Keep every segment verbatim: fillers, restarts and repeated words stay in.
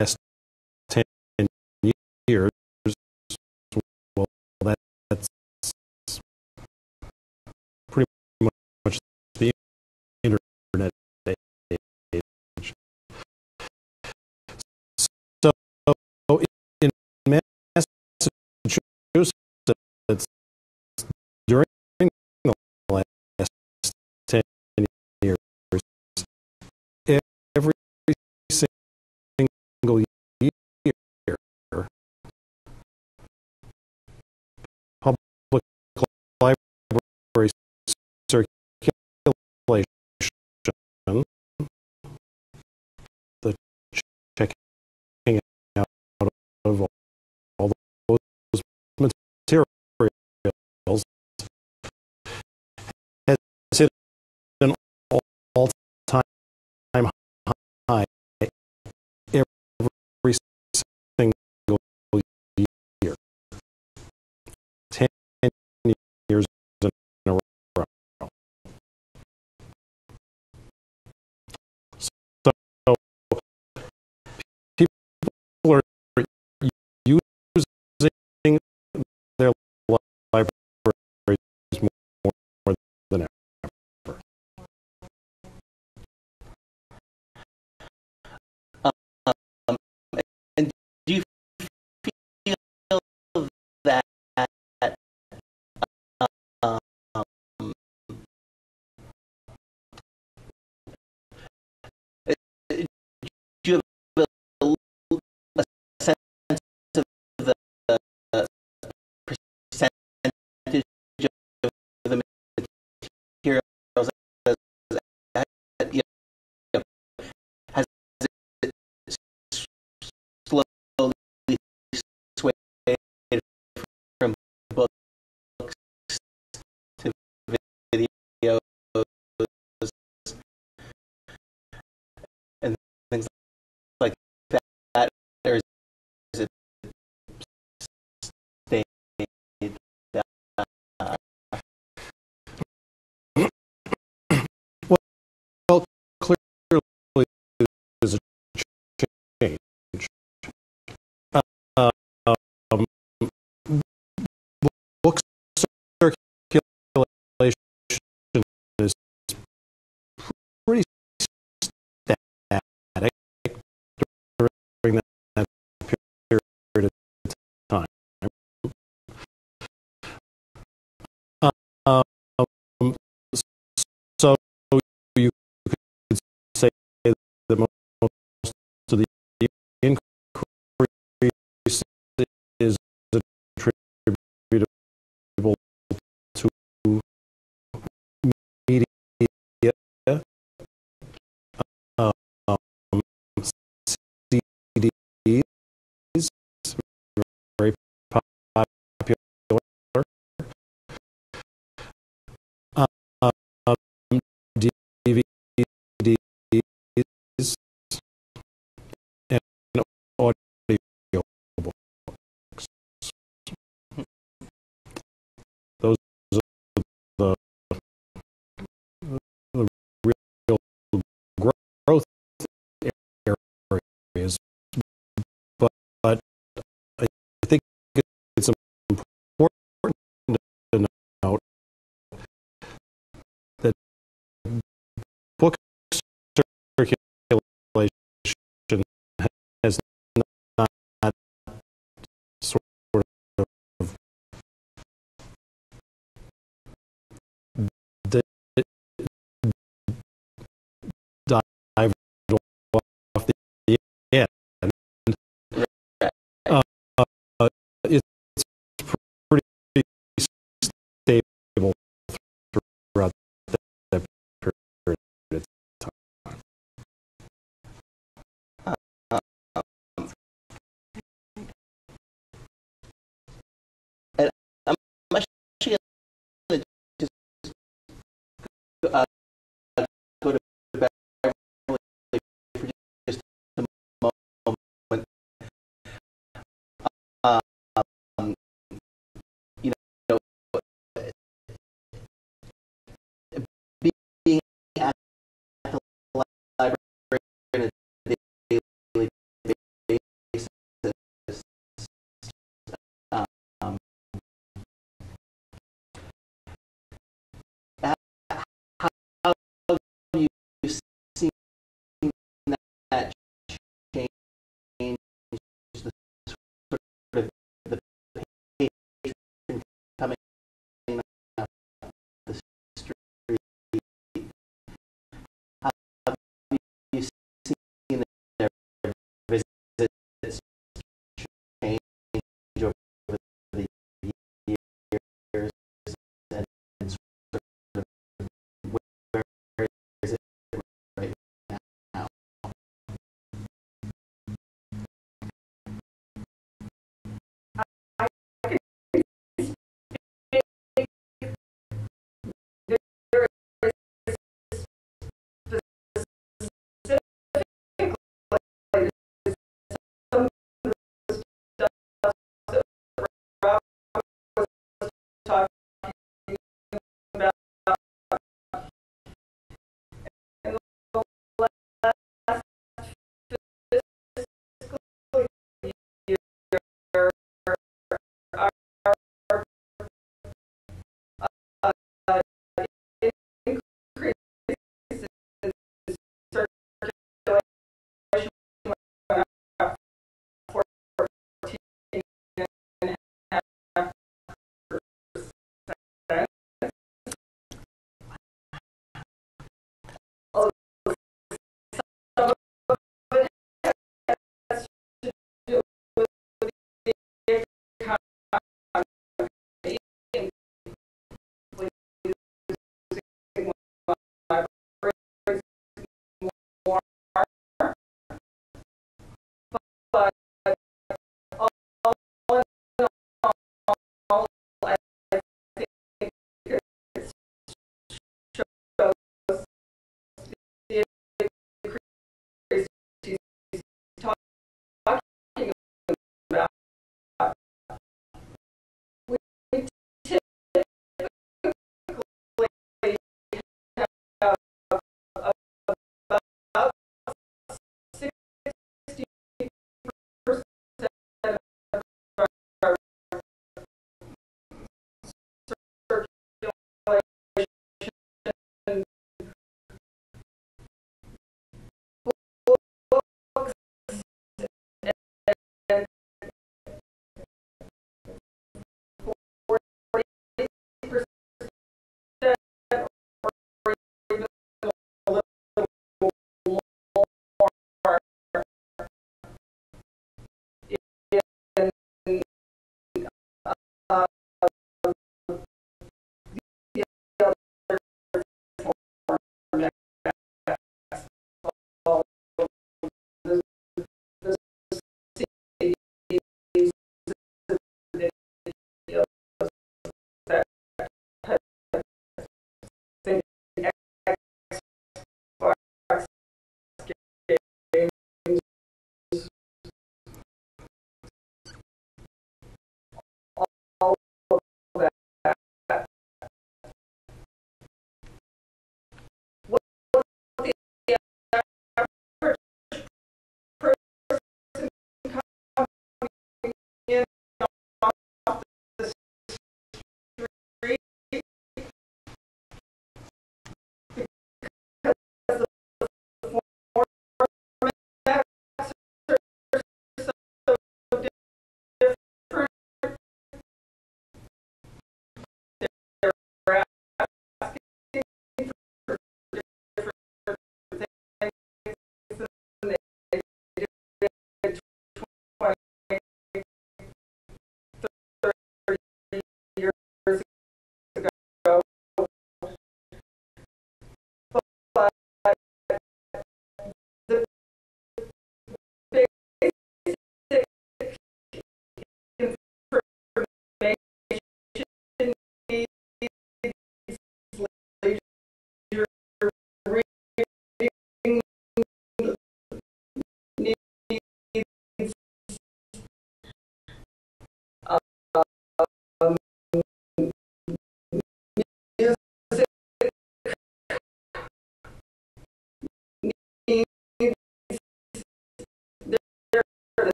last ten years, well, that, that's pretty much the internet age. So in Massachusetts, during the last ten years, every single year, the checking out of all those materials has hit an all-time high every single year. Ten years in a row.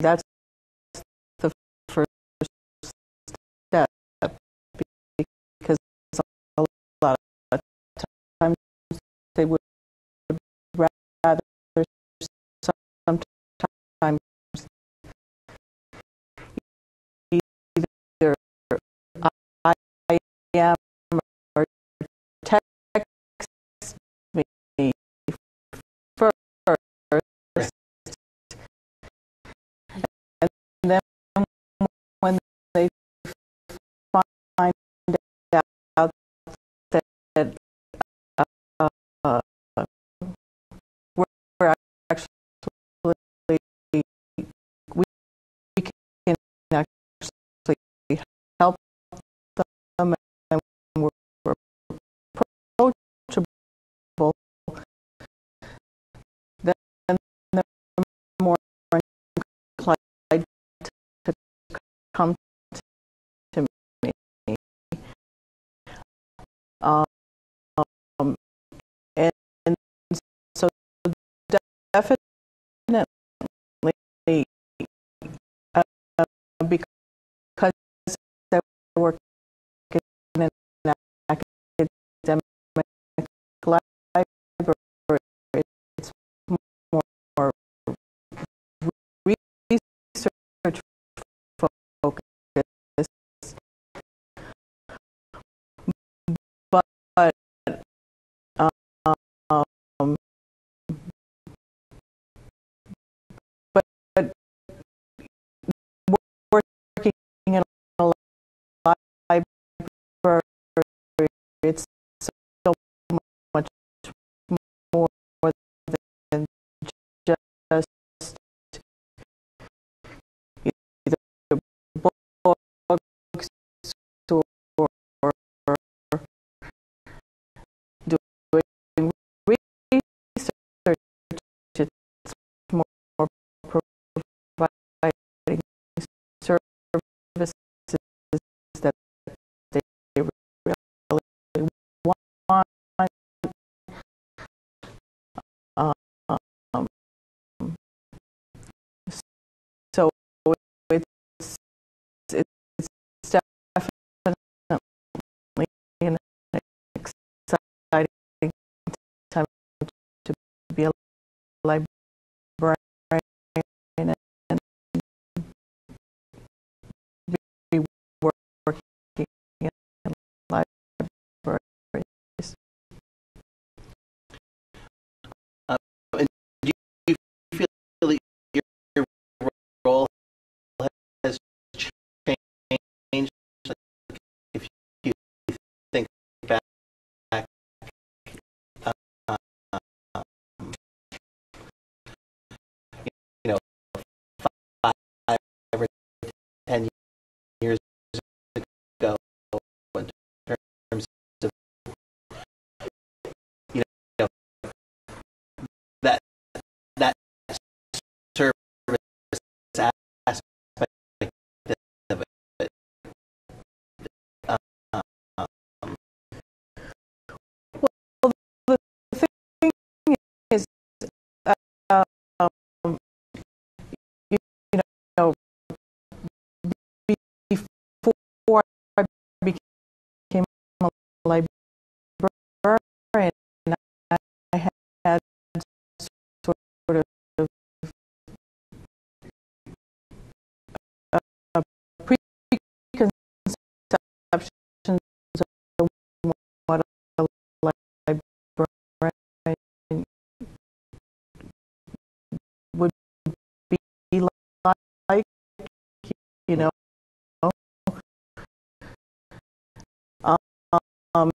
That's the first step, because a lot of times they would rather sometimes either I am or text me first. When they find out that uh, uh, we're actually, we can actually help them and we're approachable, then they're more inclined come to me. Um, and, and so definitely uh, because I work in an academic library, it's more research But um, but, but working in a library, it's so much more than just either books or. Um, so it's it's definitely an exciting time to be a librarian and be working in libraries. ten years ago, in terms of, you know, that that service aspect of it. Um, well, the thing is, uh, um, you, you know. Librarian, and I had sort of a preconceptions of what a librarian would be like, you know. Um,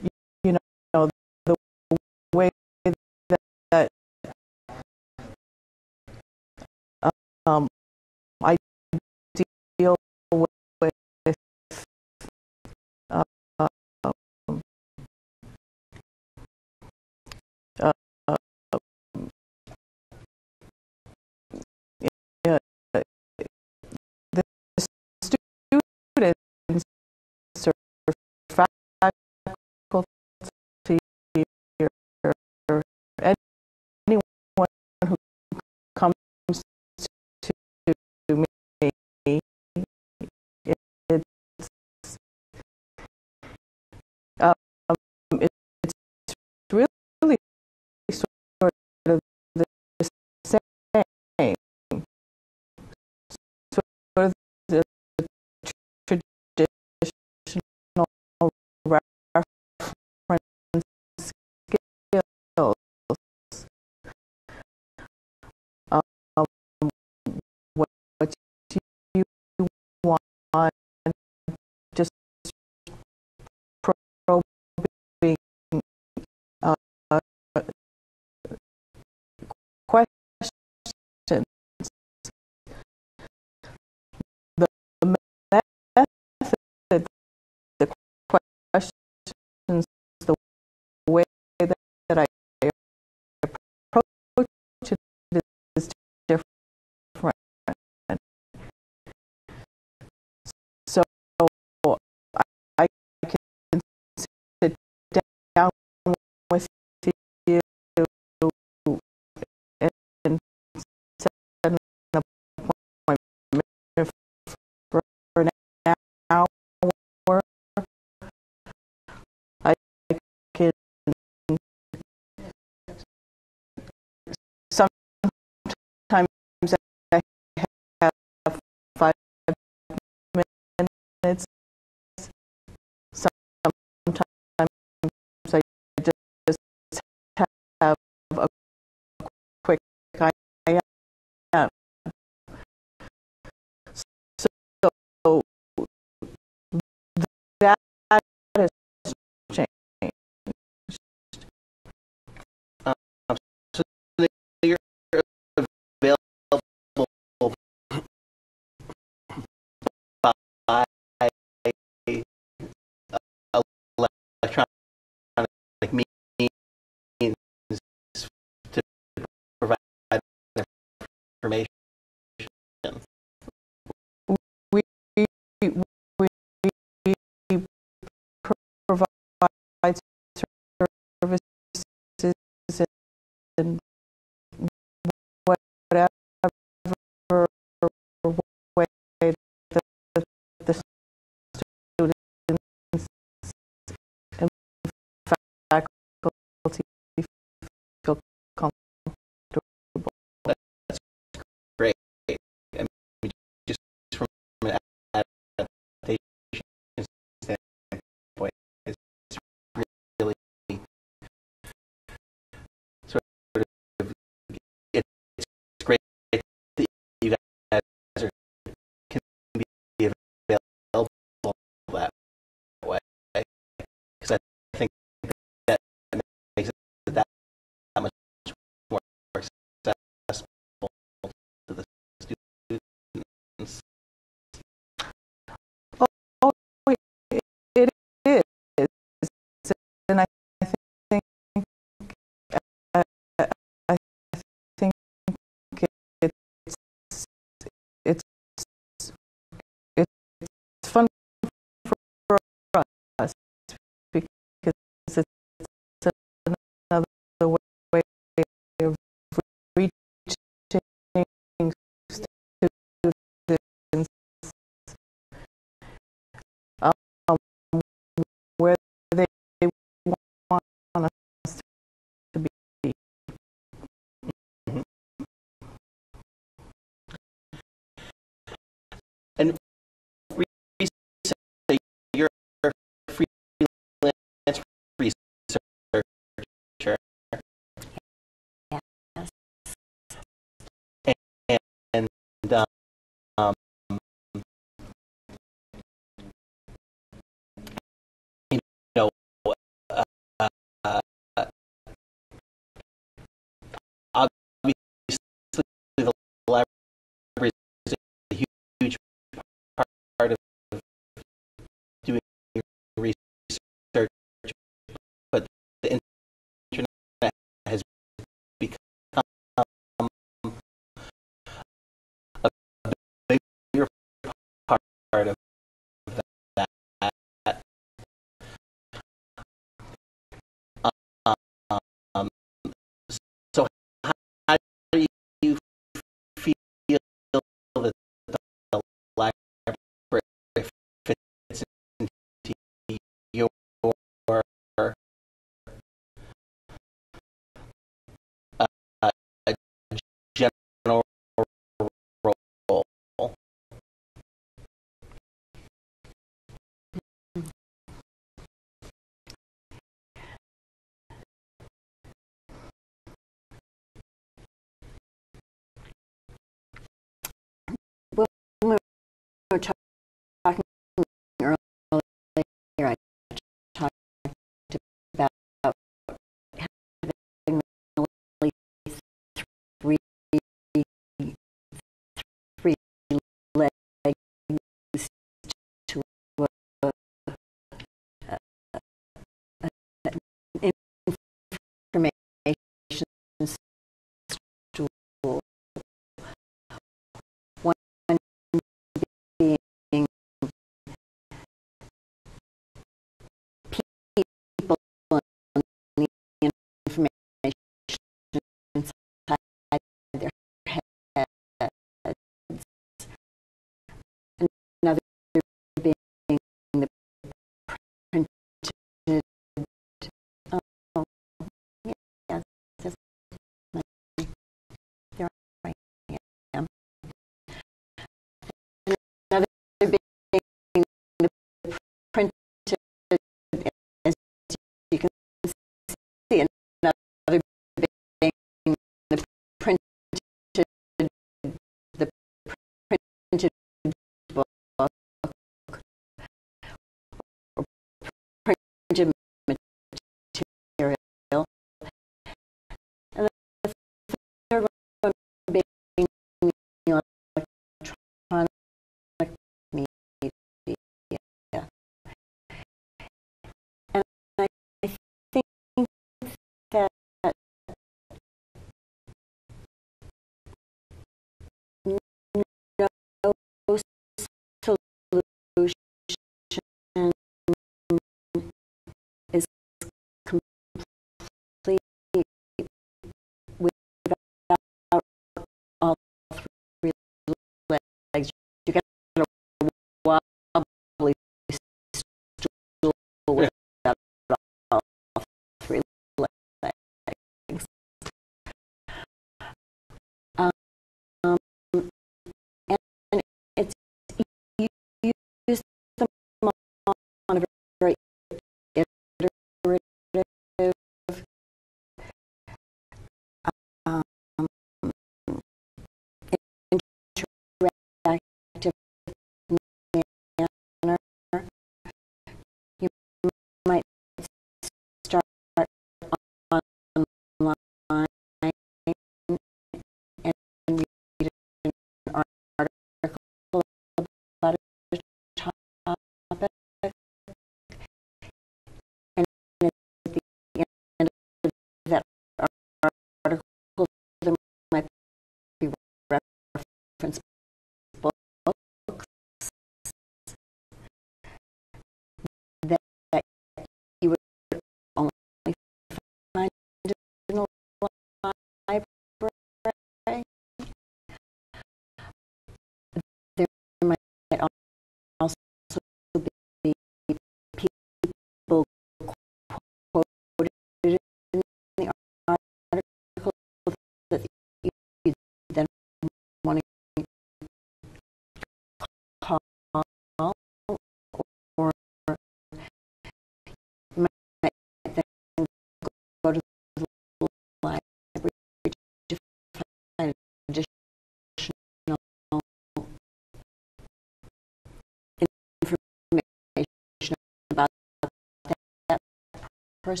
person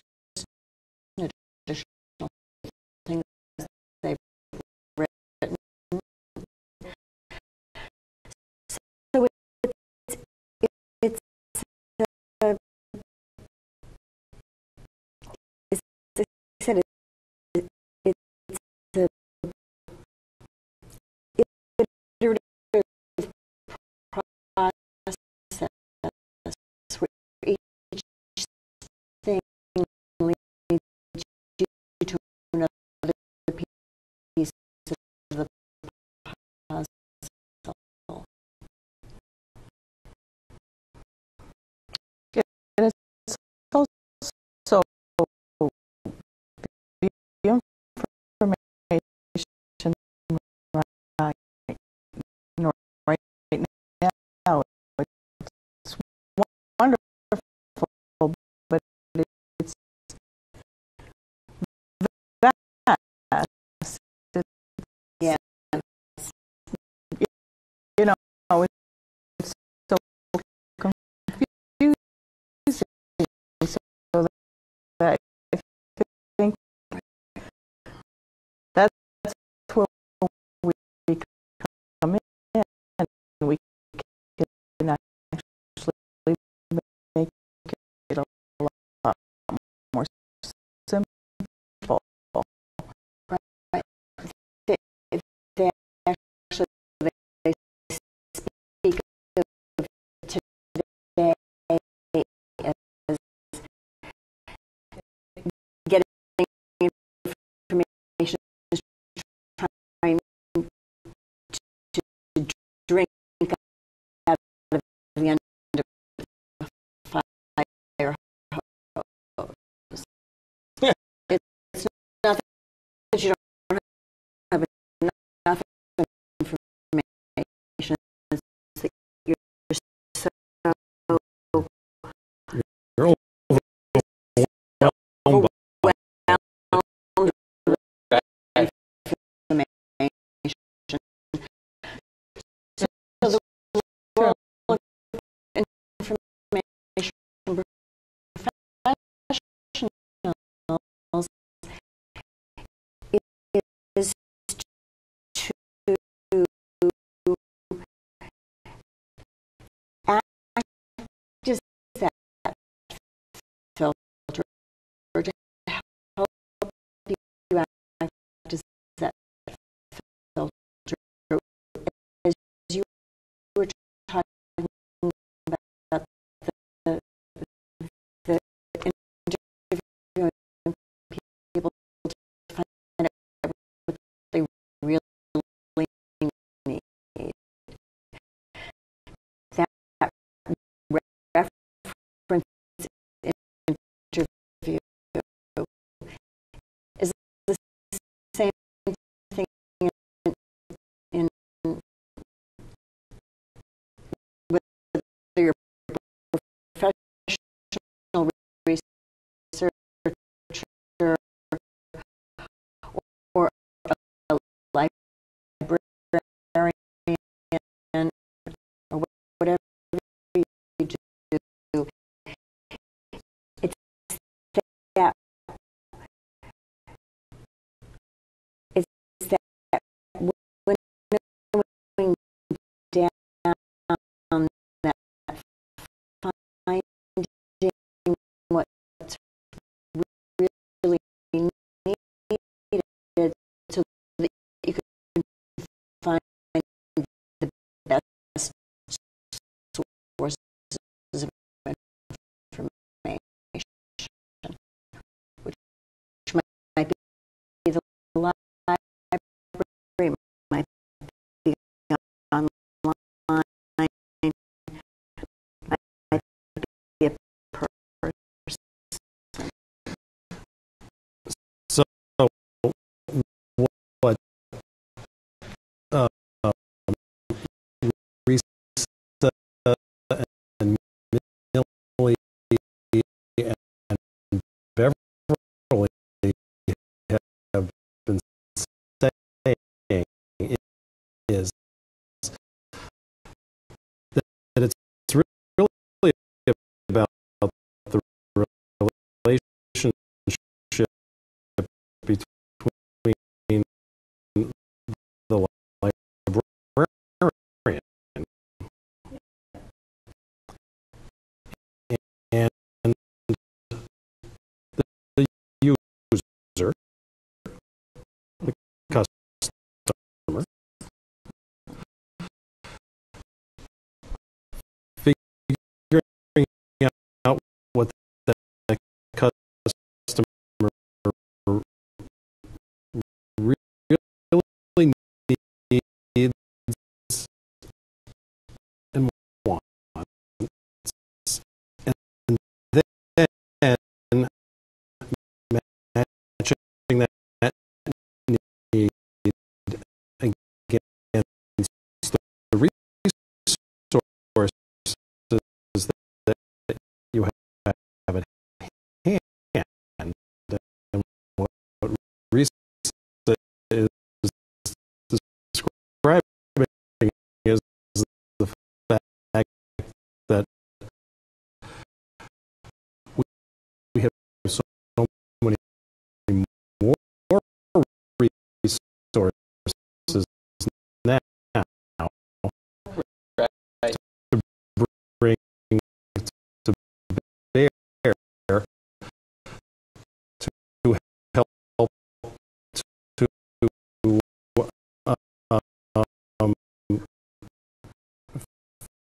additional things they've written. So it's, it's, uh, it's, as I said, it, it, it's a iterative process for each thing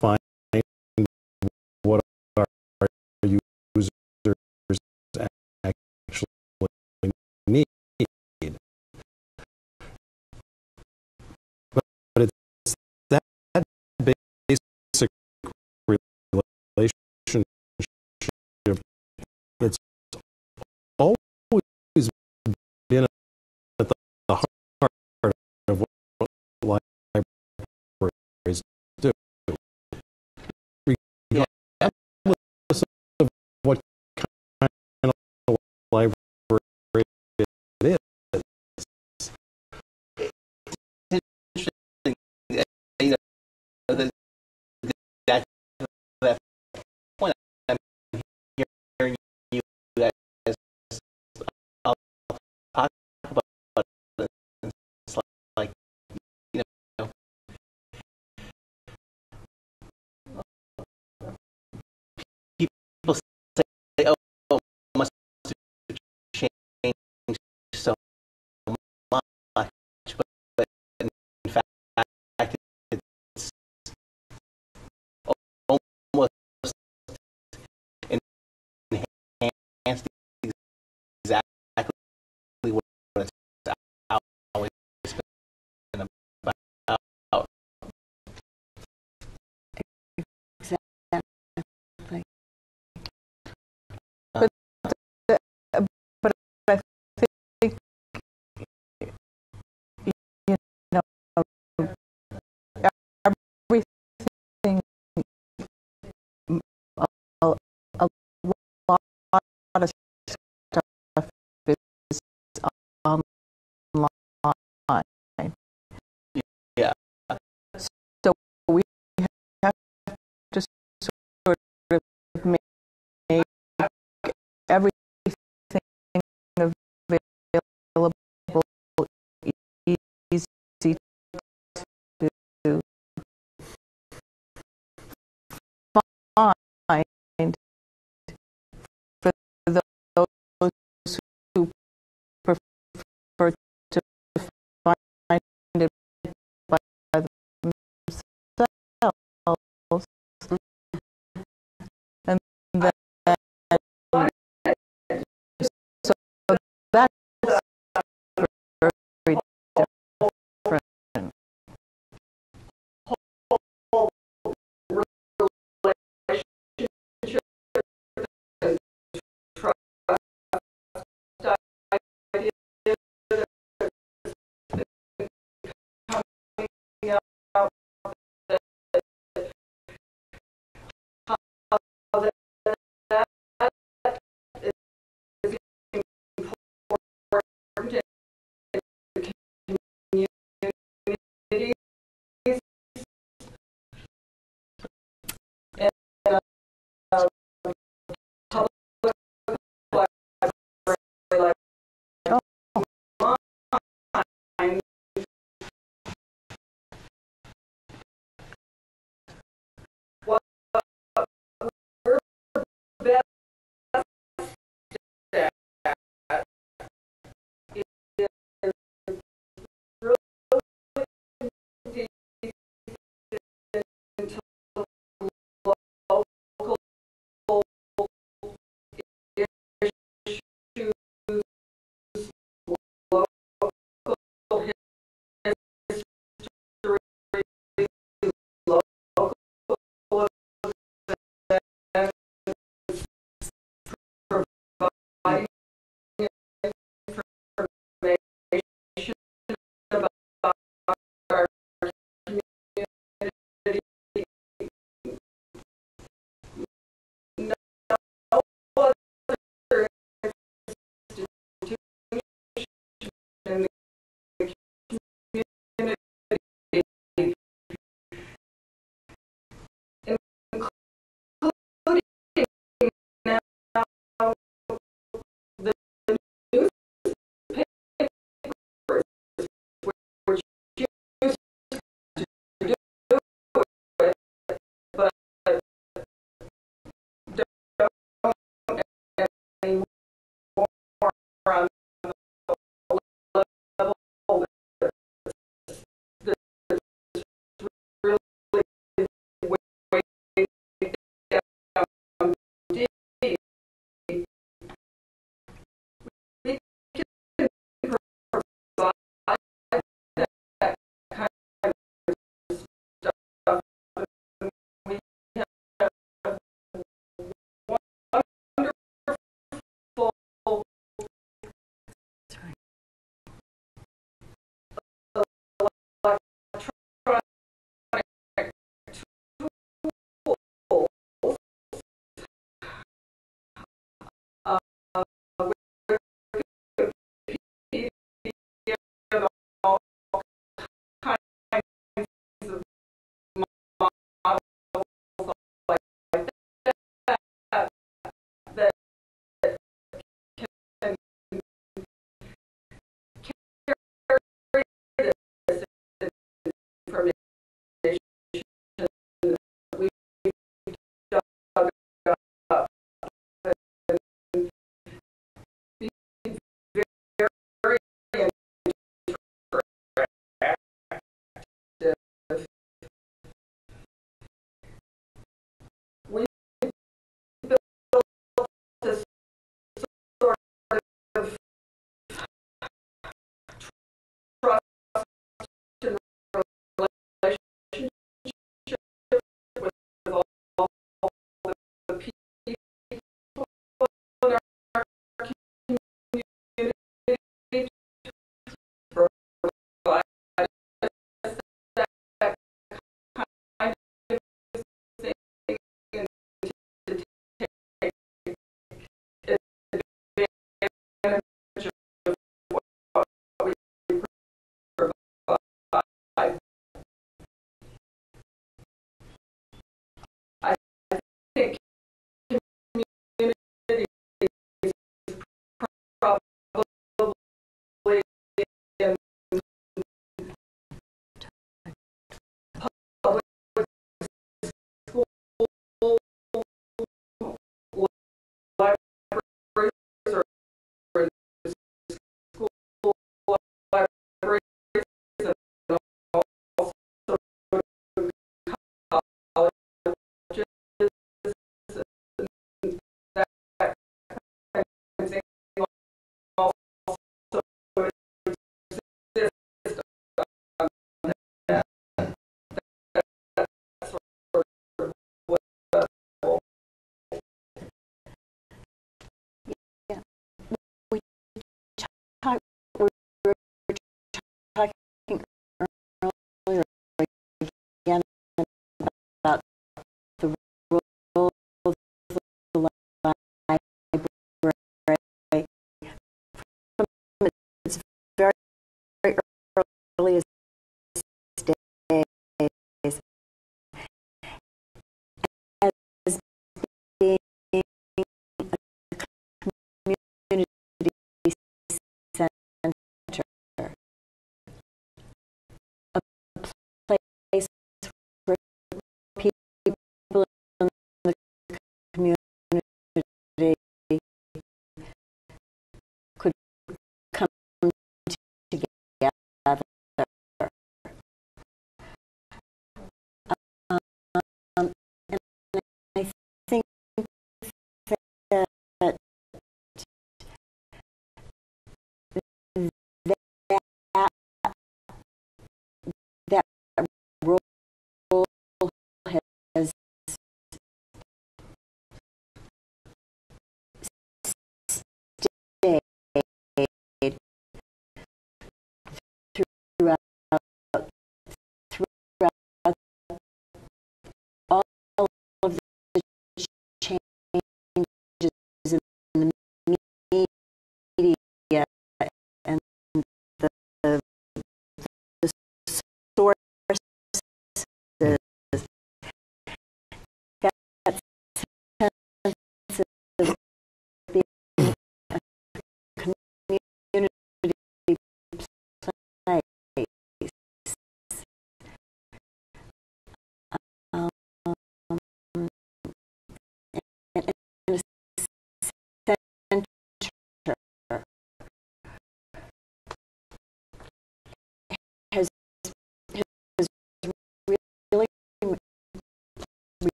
find what our users actually need. But, but it's that, that basic relationship. It's always been a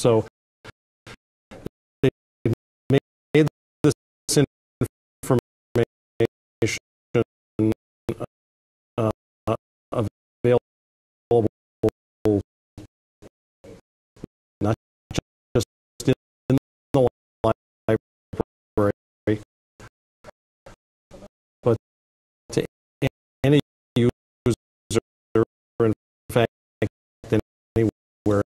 So they made this information uh, available not just in the library, but to any user, in fact, anywhere.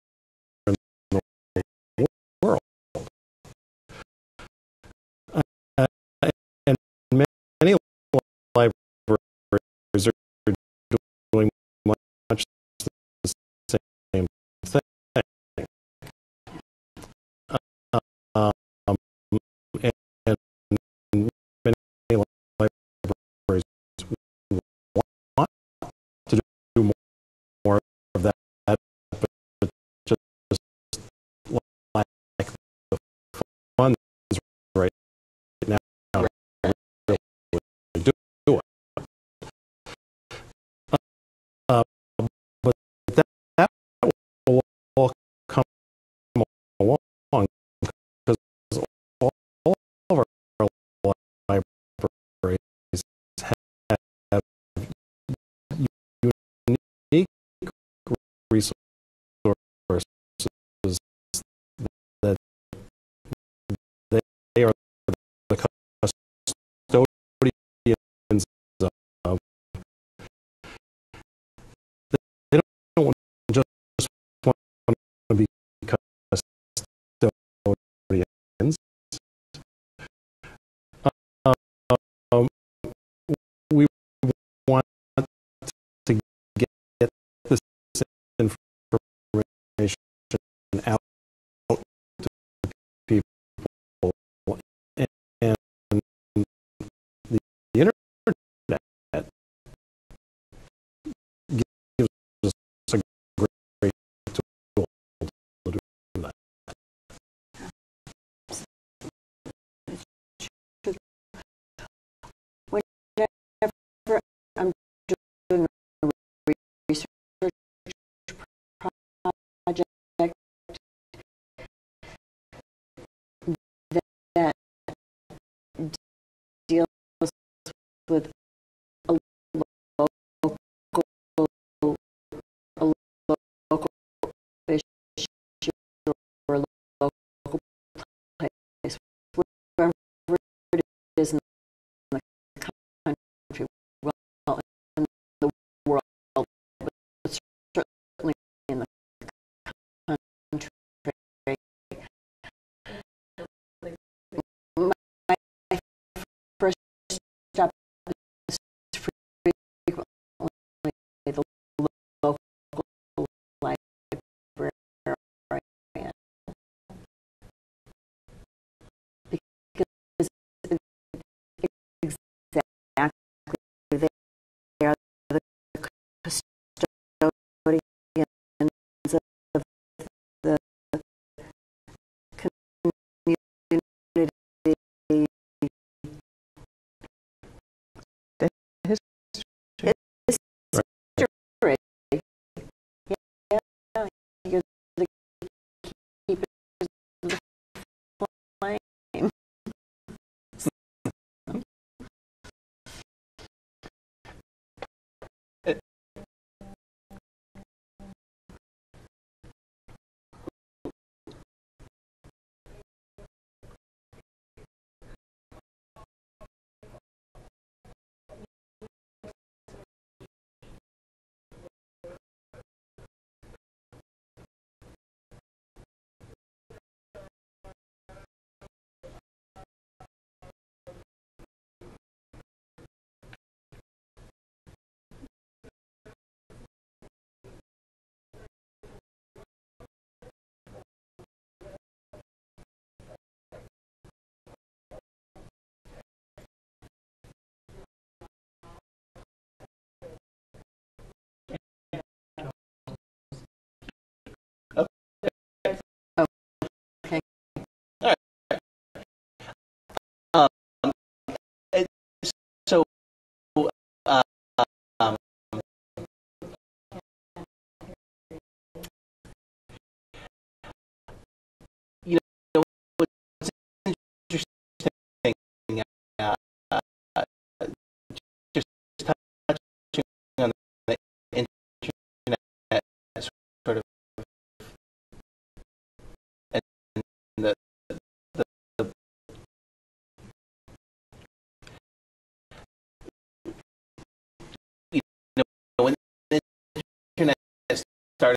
started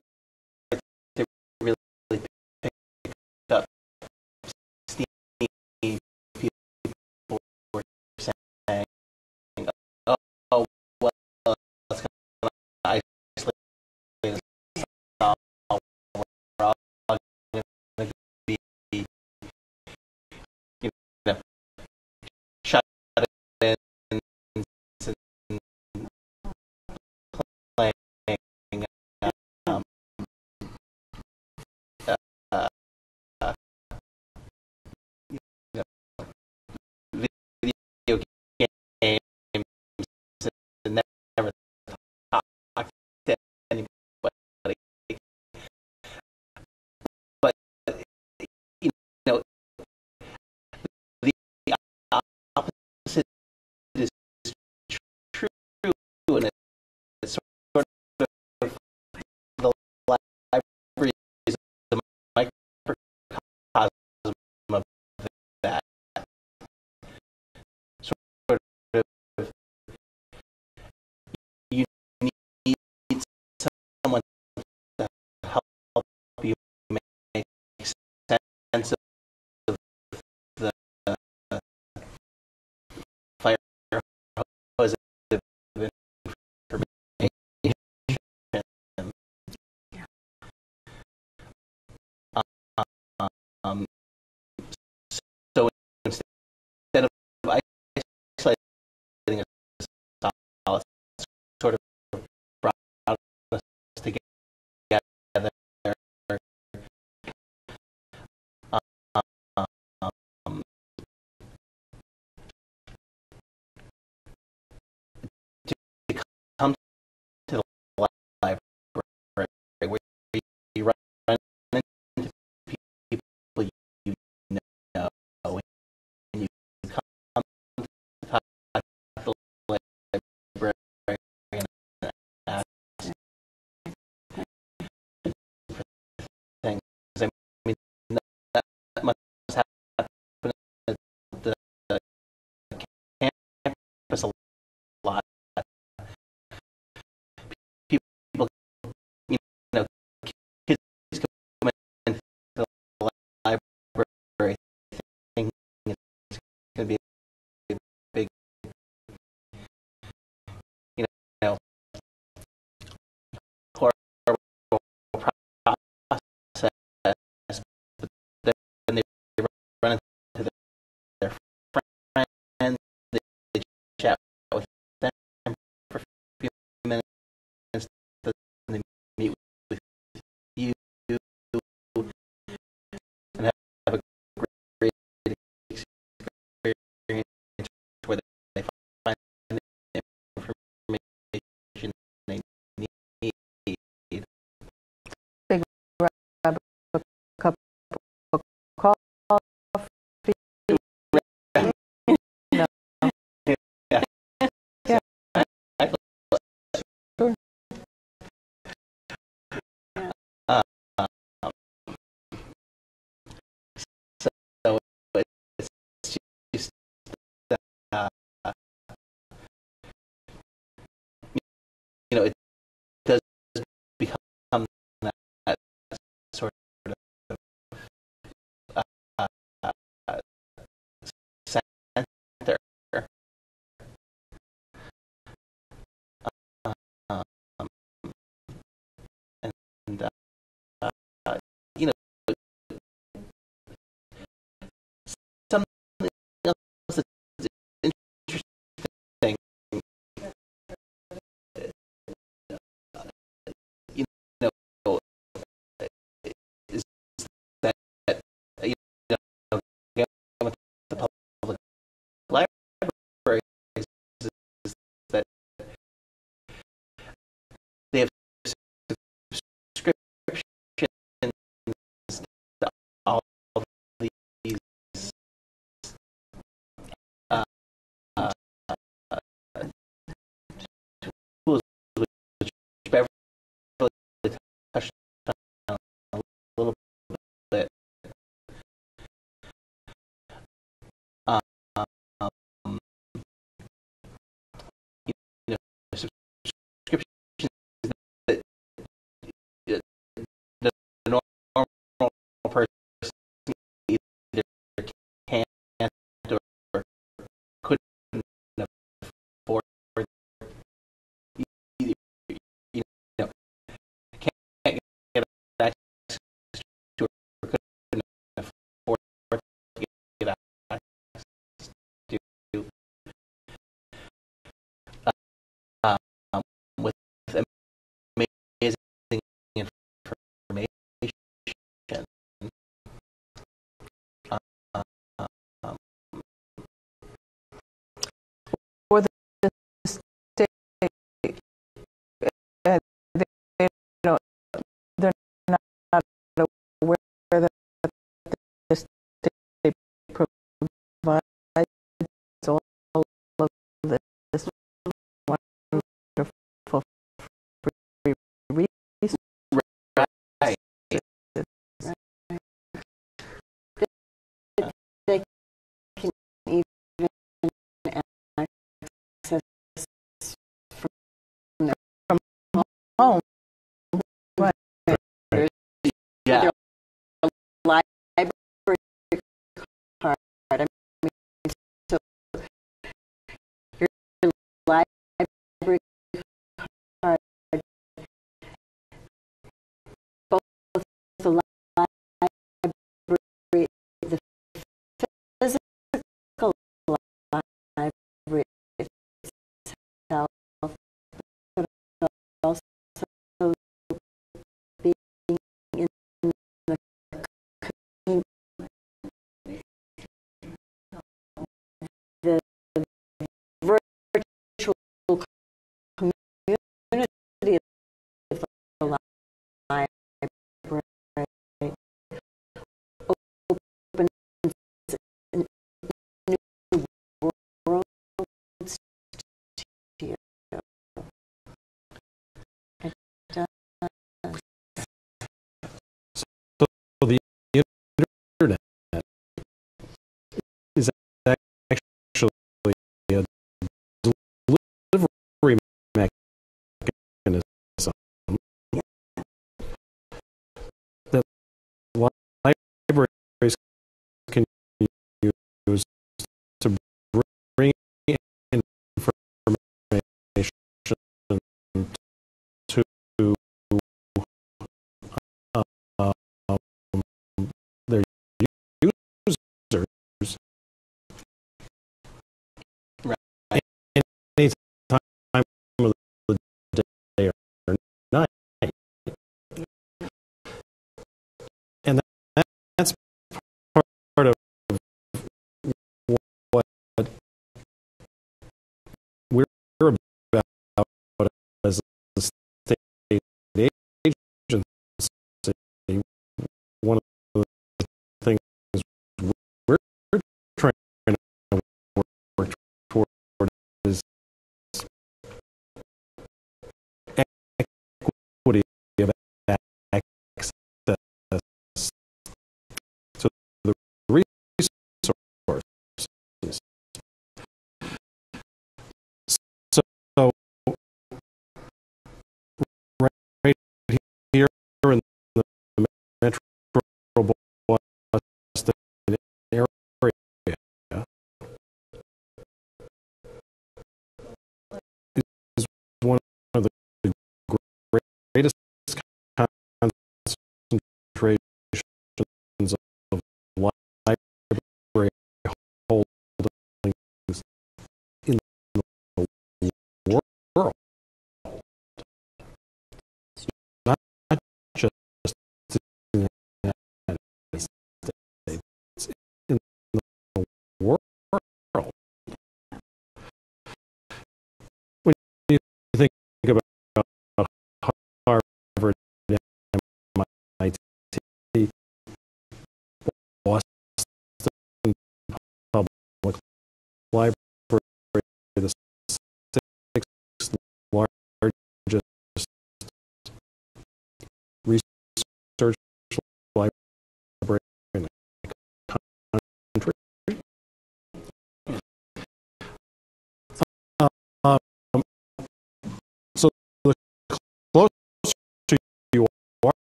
to really pick up steam. People were saying, oh, oh well, it's going to isolate us all. We're all going to be, you know, shut in. home. Yeah. A library card. I mean, so your library card, both the library, the physical library itself, but also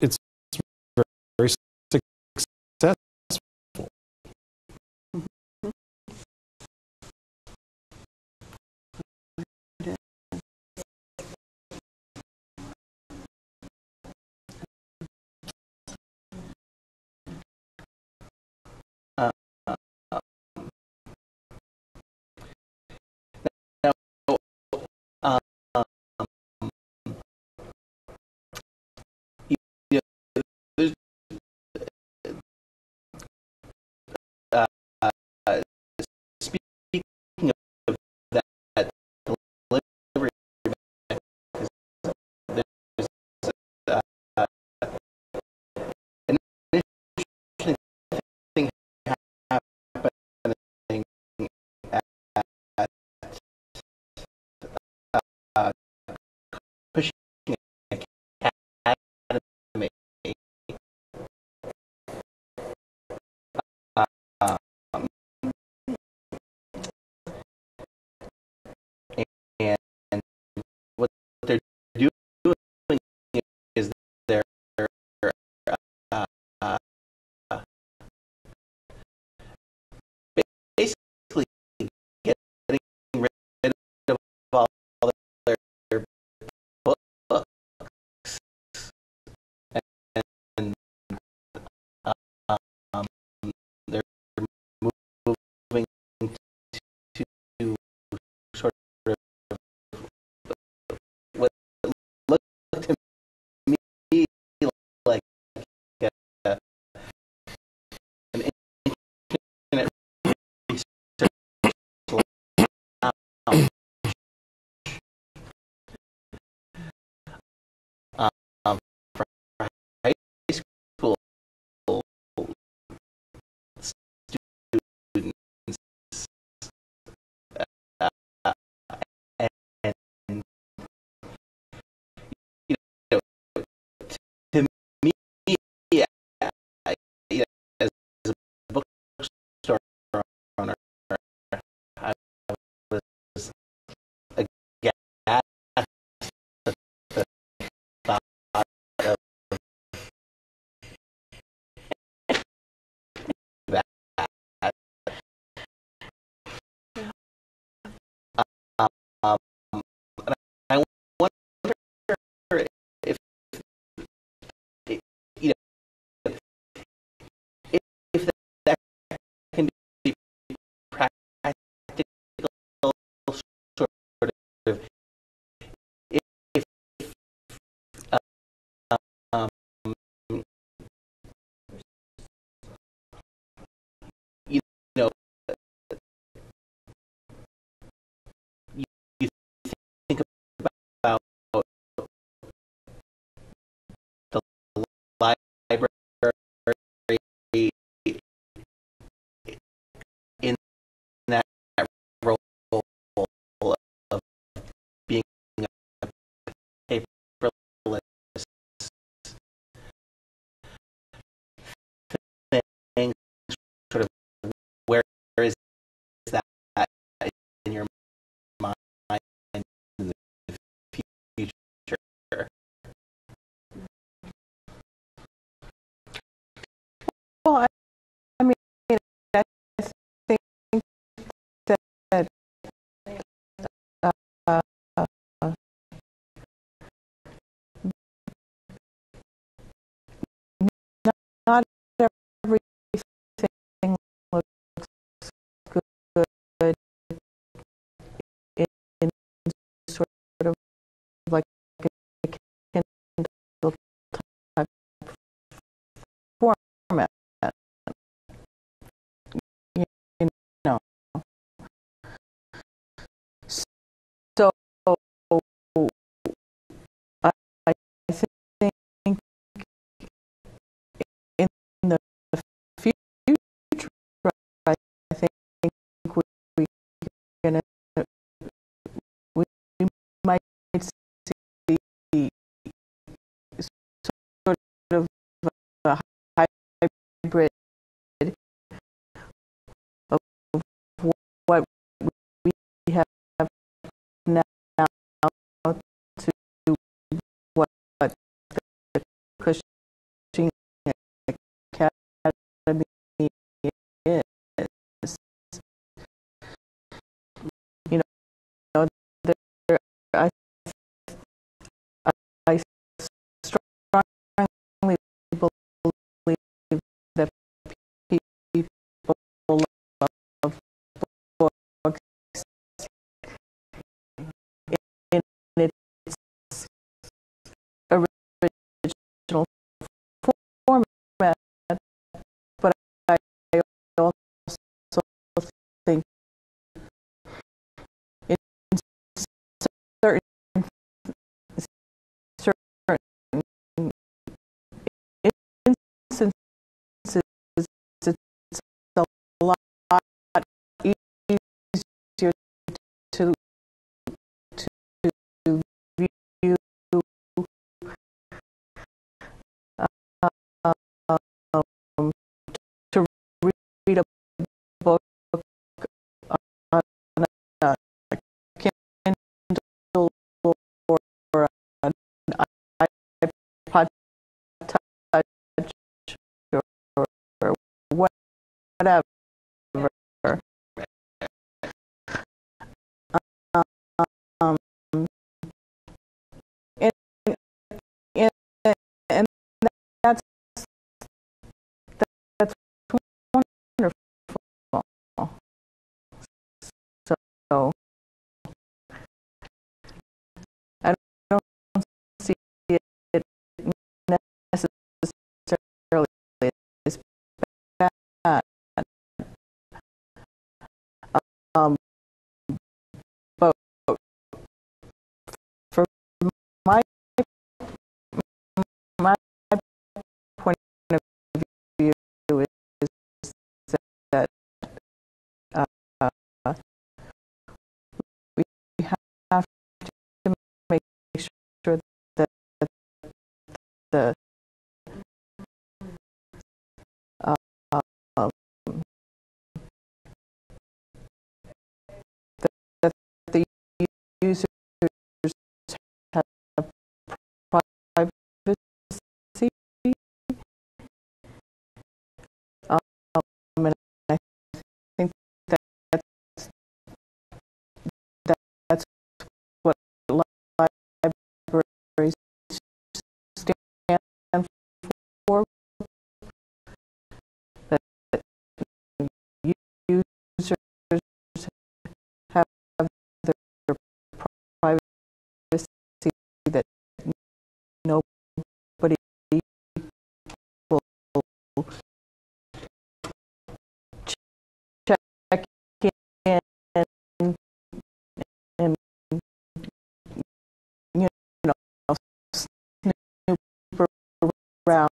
it's very successful. Mm-hmm. Uh, uh, now, uh, the uh, um, that the users have privacy, um, and I think that's that, that's what libraries stand for. That users have their privacy that nobody will check in and, and you know, snoop around.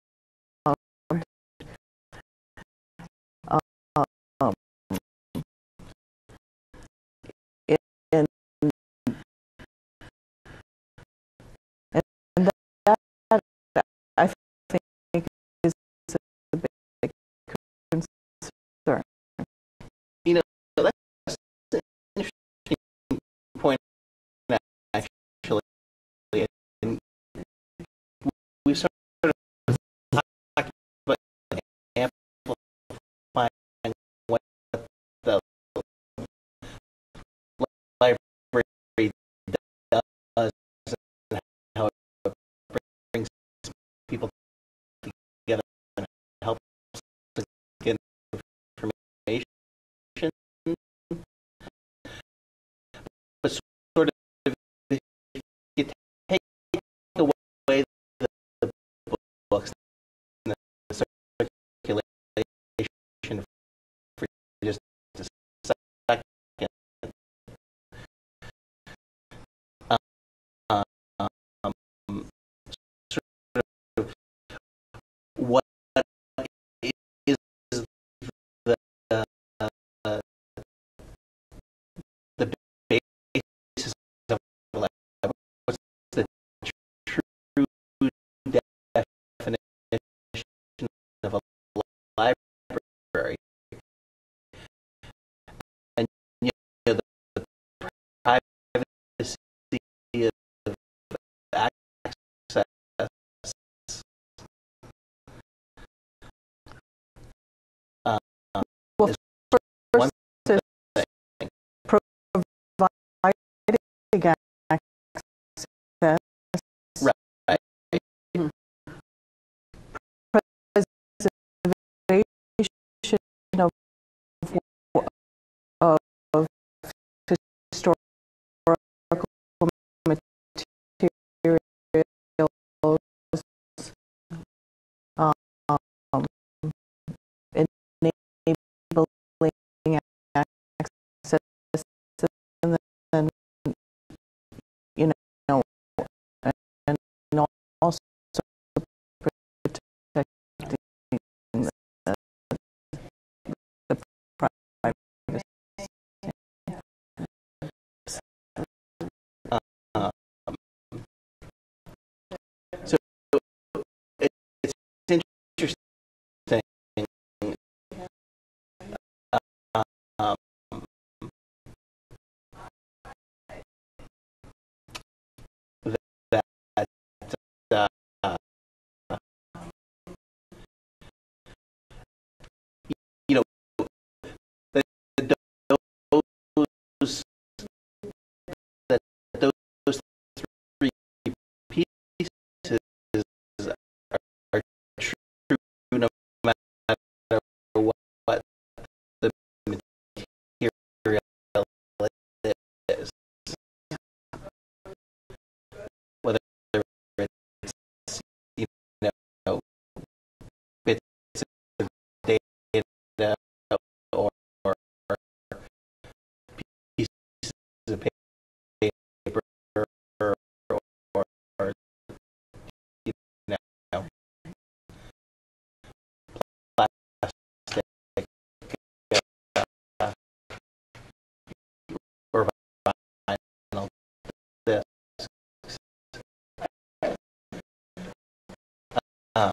Um,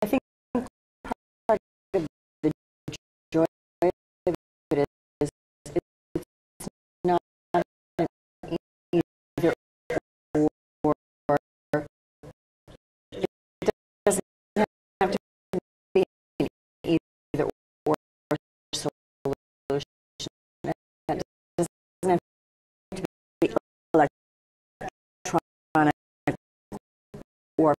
I think part of the joy of it is it's not an either or. It doesn't have to be an either or solution. It doesn't have to be electronic or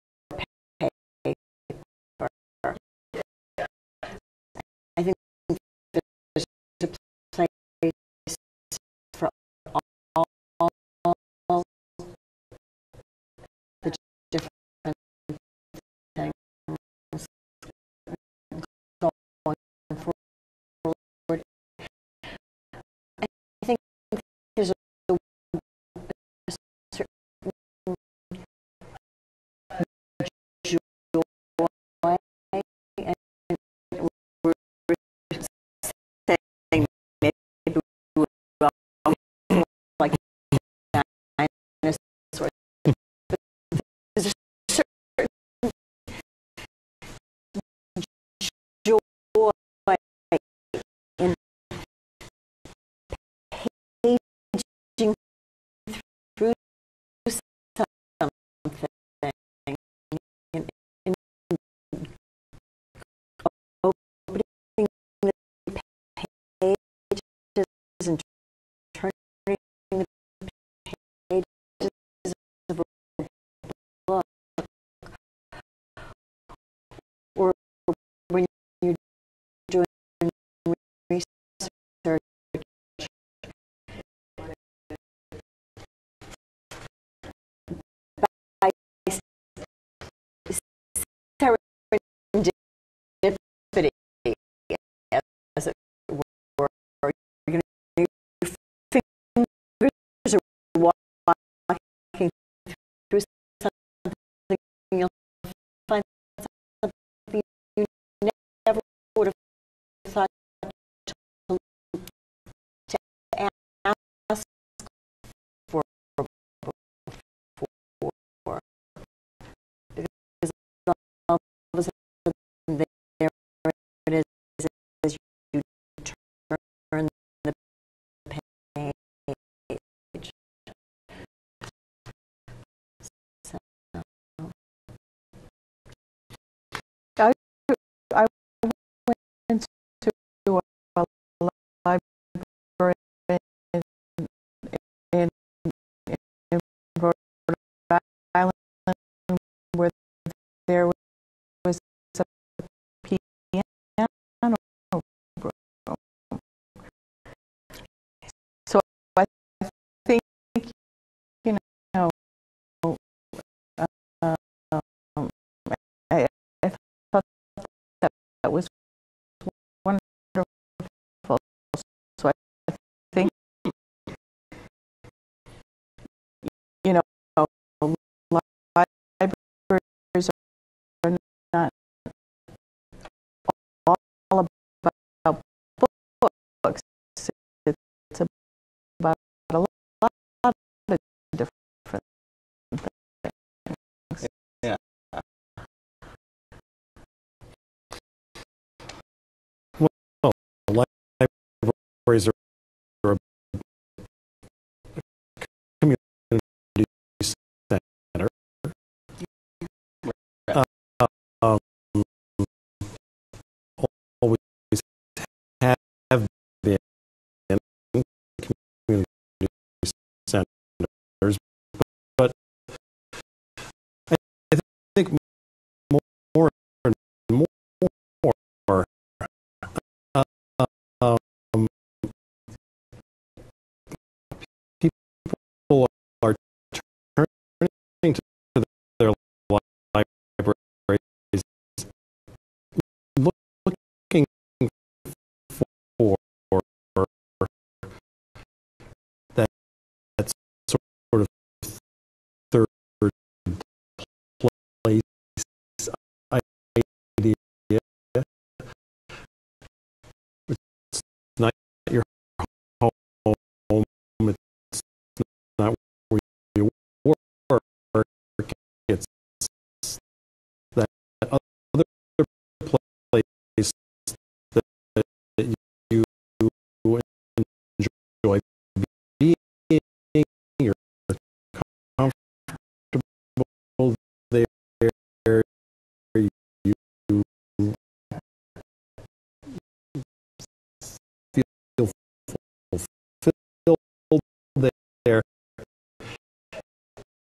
there.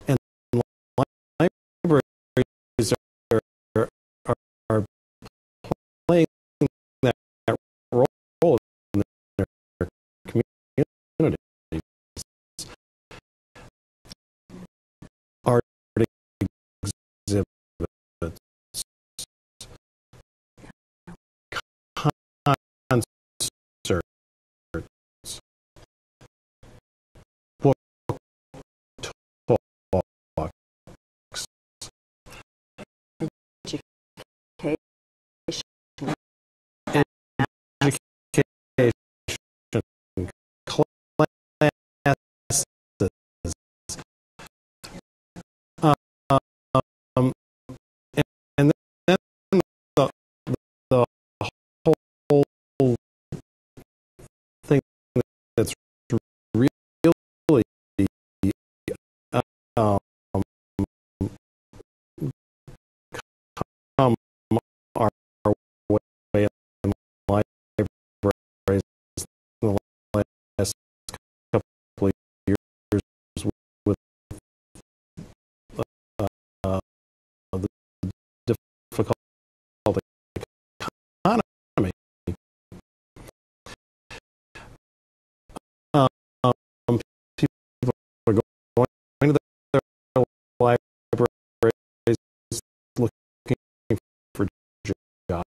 And libraries are, are, are playing that role in their community. Art exhibits, concerts, book talks, education, and education classes. Um, and then the, the whole thing that's really um, come our way in libraries in the last couple of years with uh, the difficult economy. Um, people are going to their libraries looking for jobs.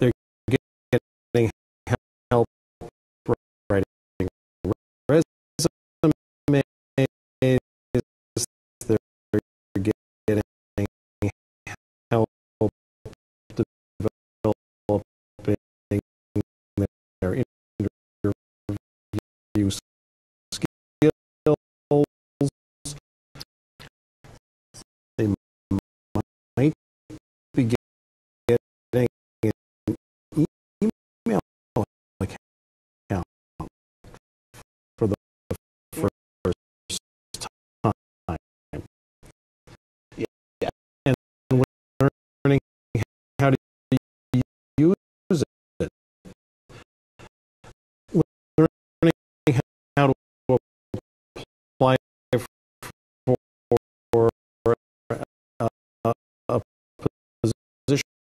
They're getting help writing resumes. They're getting help developing their interview skills. They might be getting an email account for the first time. Yeah. And learning how to use it. Learning how to apply for a, a, a position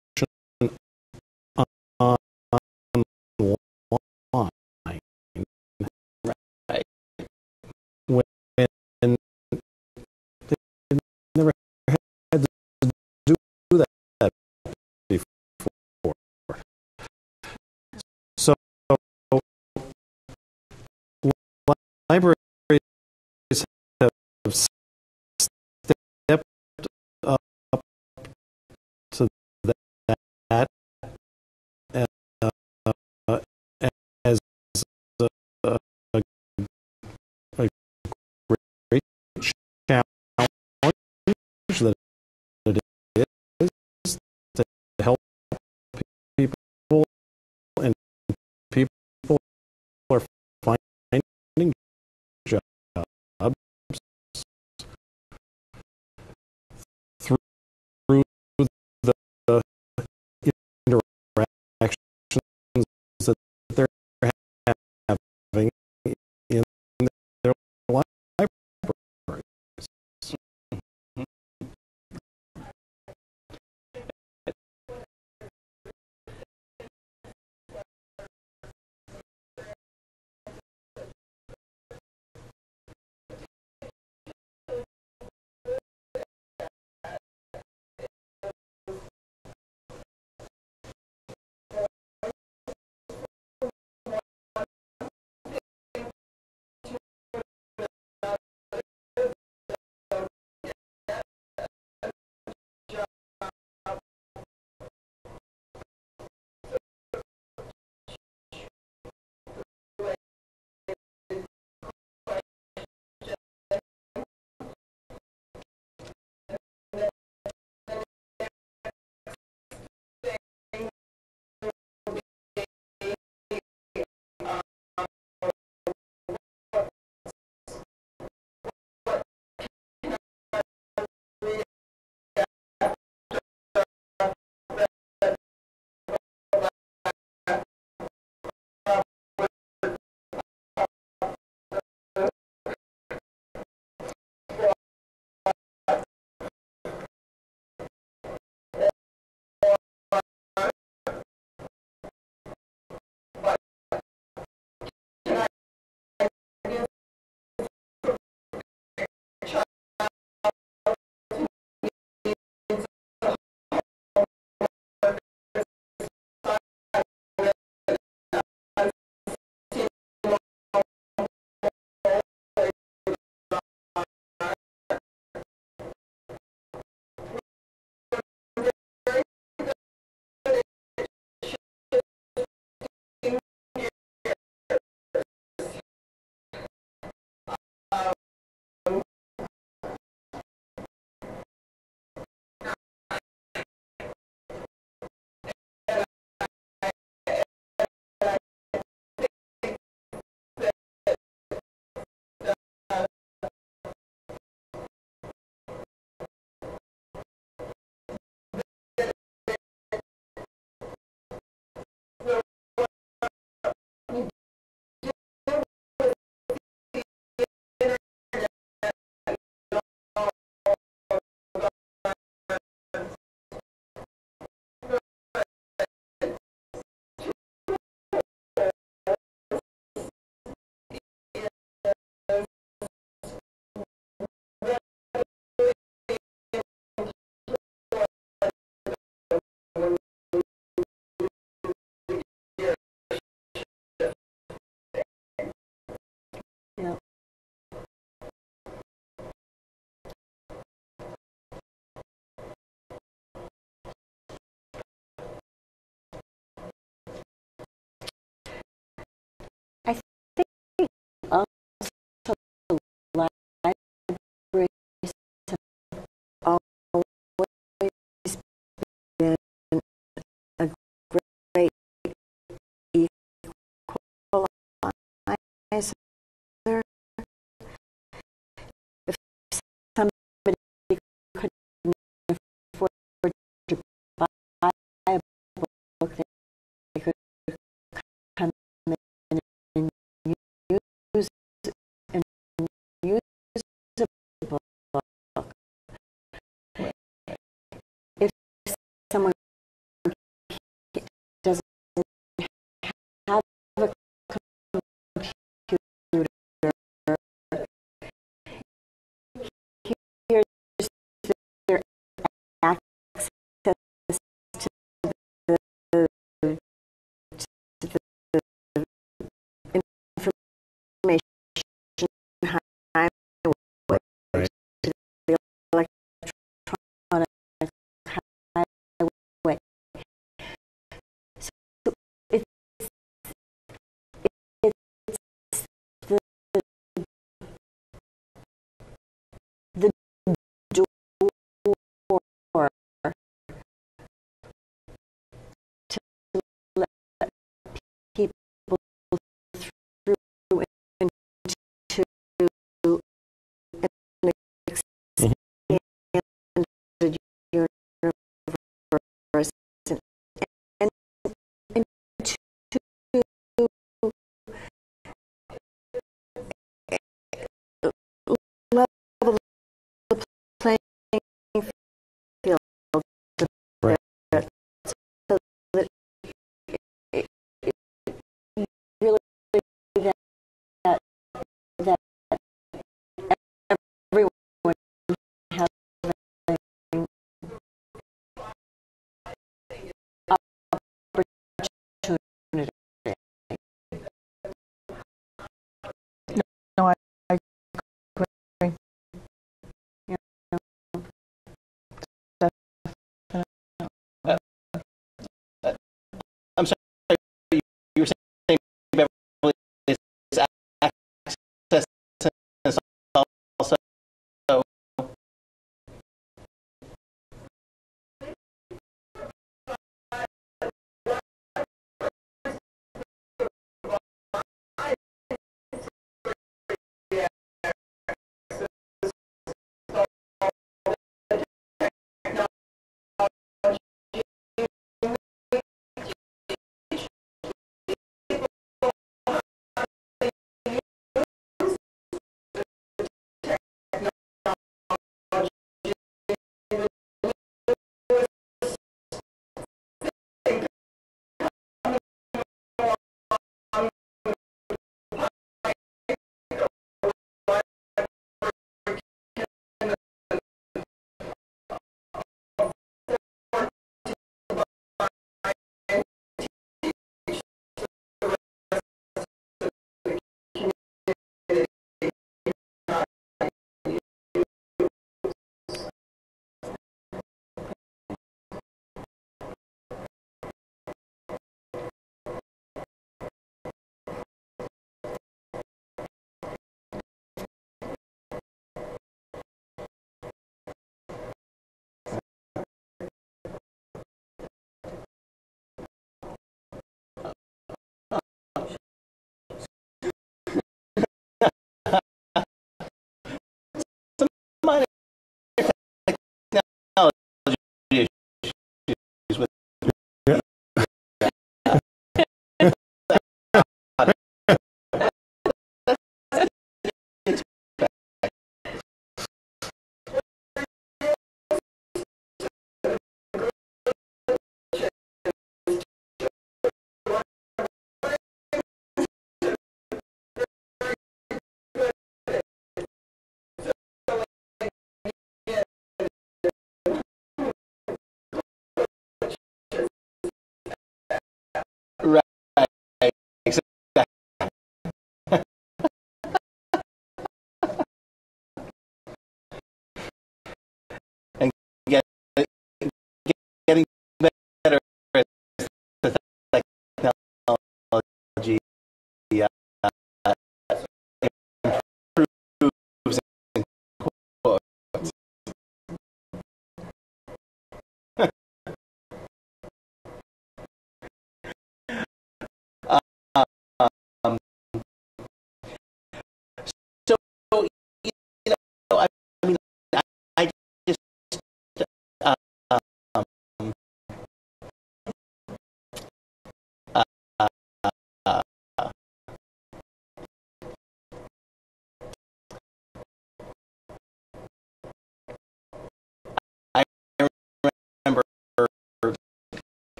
online. Right. When they never had to do that before. So, libraries have stepped up to that uh, as a, a, a great challenge that it is to help people, and people are finding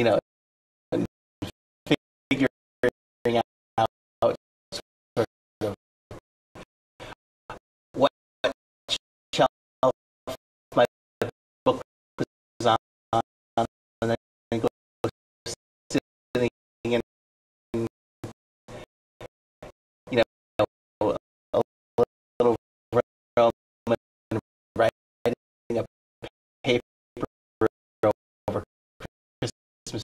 you know, figuring out sort of what shelf my book is on, and then go sitting and, you know, a little room and writing a paper over Christmas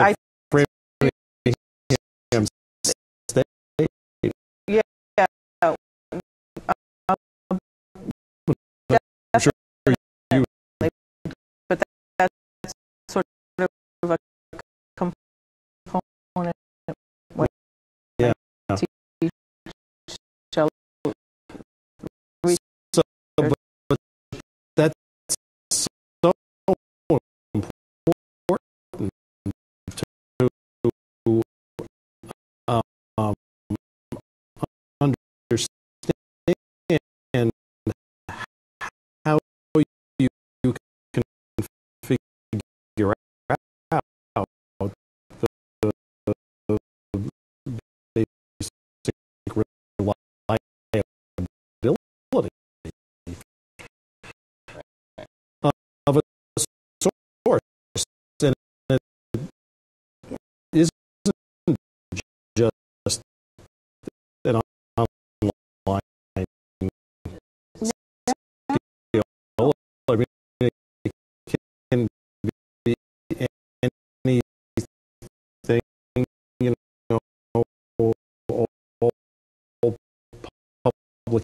I think yeah, yeah. Um, I'm sure you, but that, that's sort of a component. Yeah. Shall so, but, but that's so important to um, understand how you, you can figure out the, the, the, the of a source, and it isn't just an online skill. I mean, it can be anything, you know, all, all publications.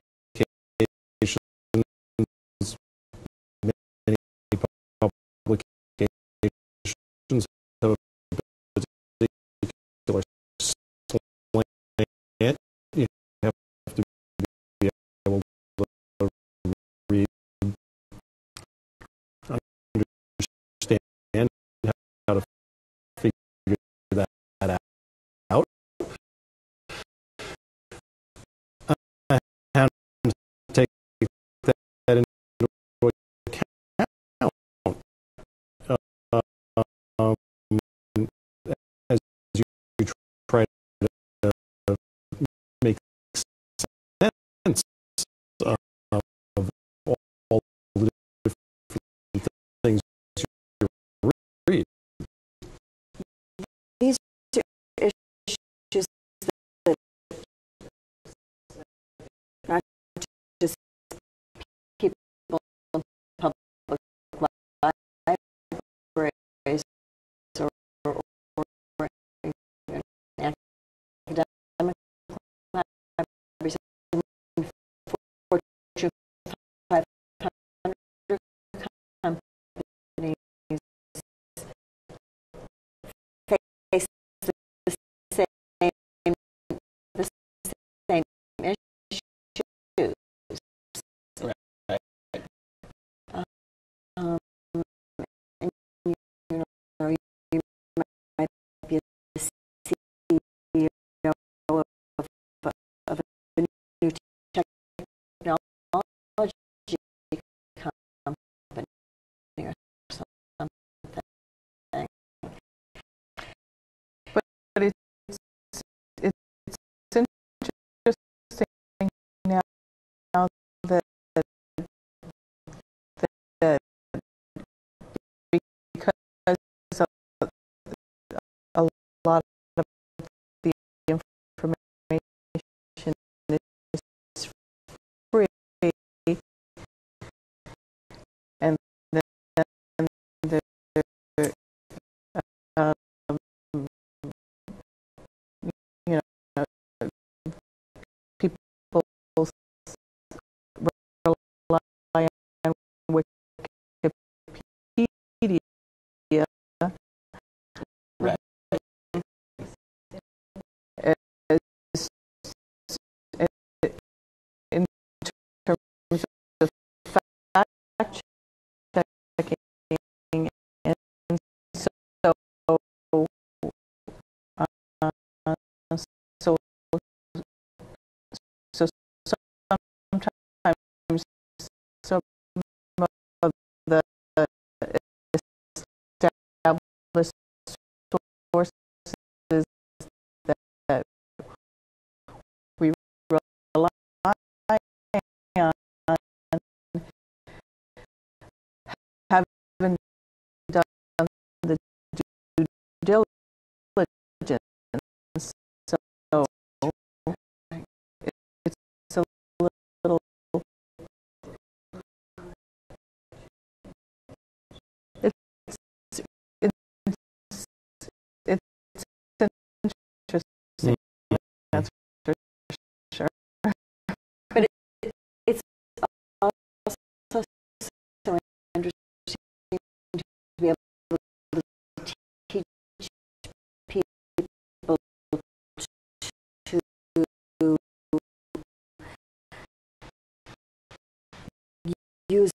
use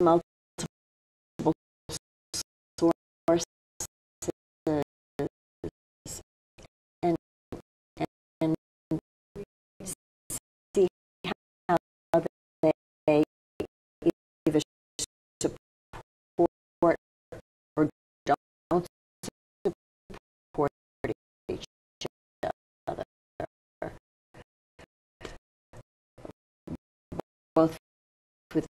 multiple sources and, and see how they either support or don't support each other. Both with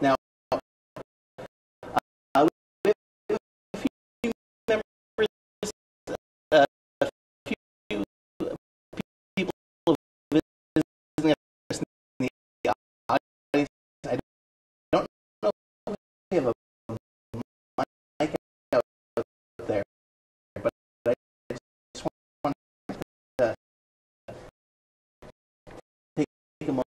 Now, I uh, have a few members, uh, a few people visiting us in the audience. I don't know if we have a mic out there, but I just want to take a moment.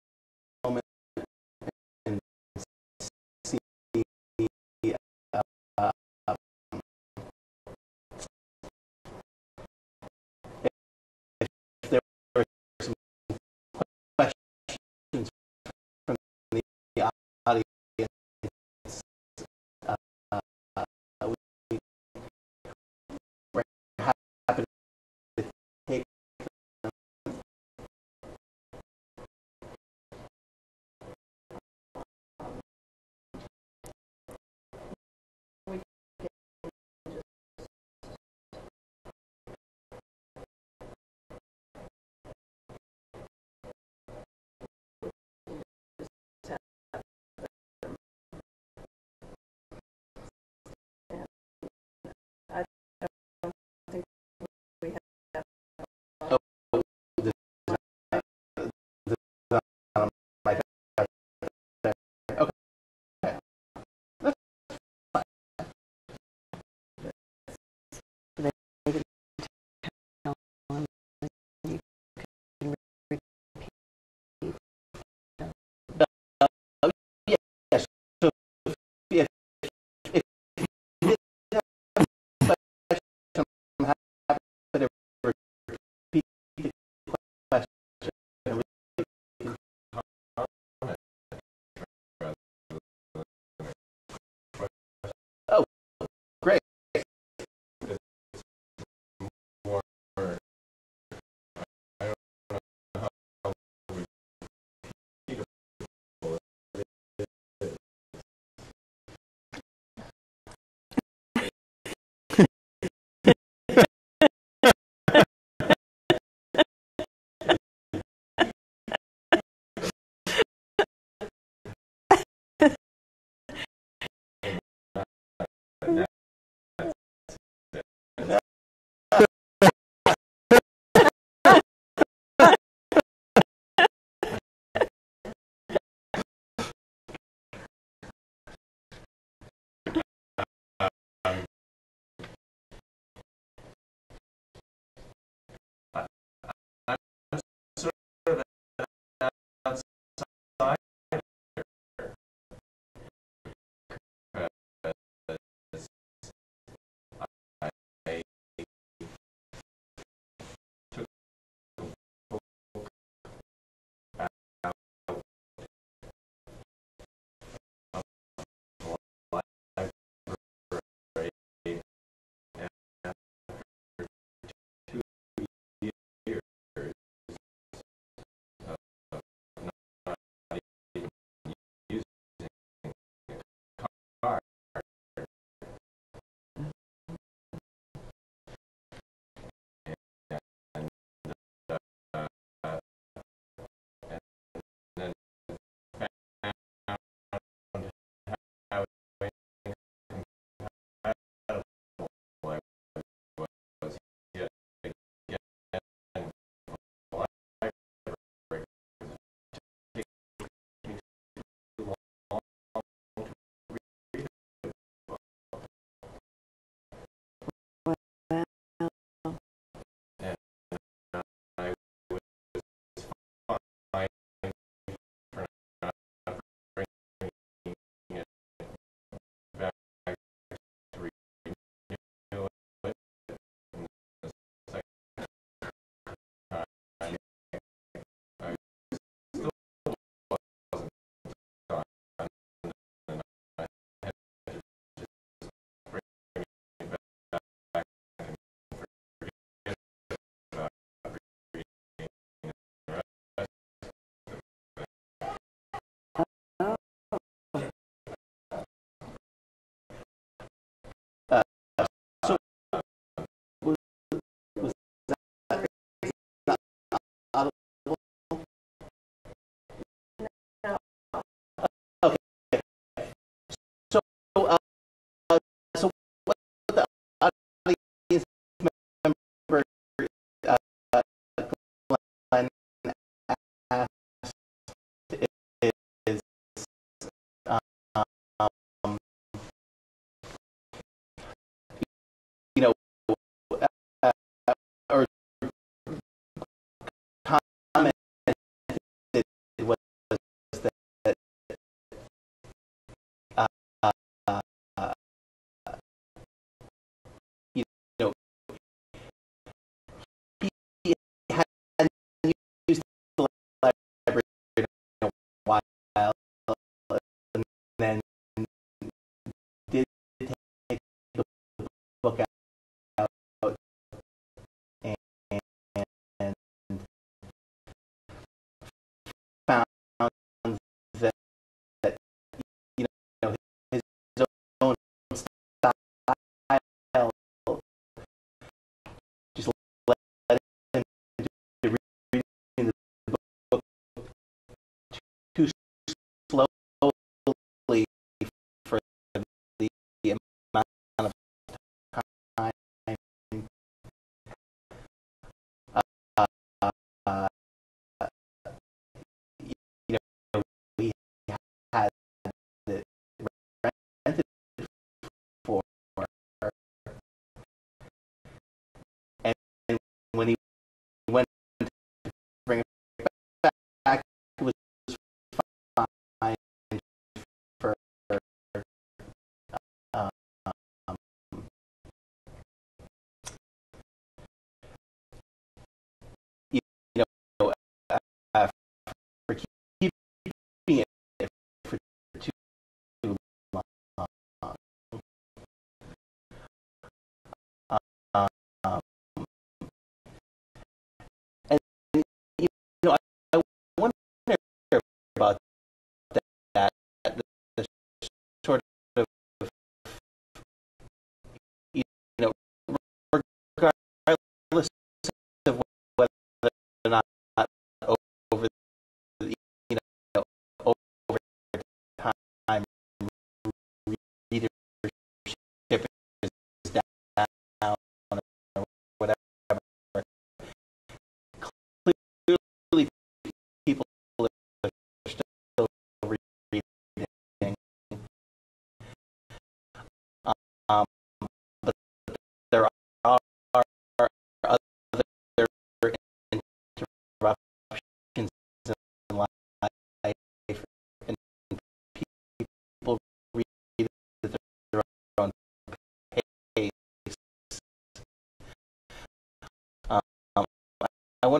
I wonder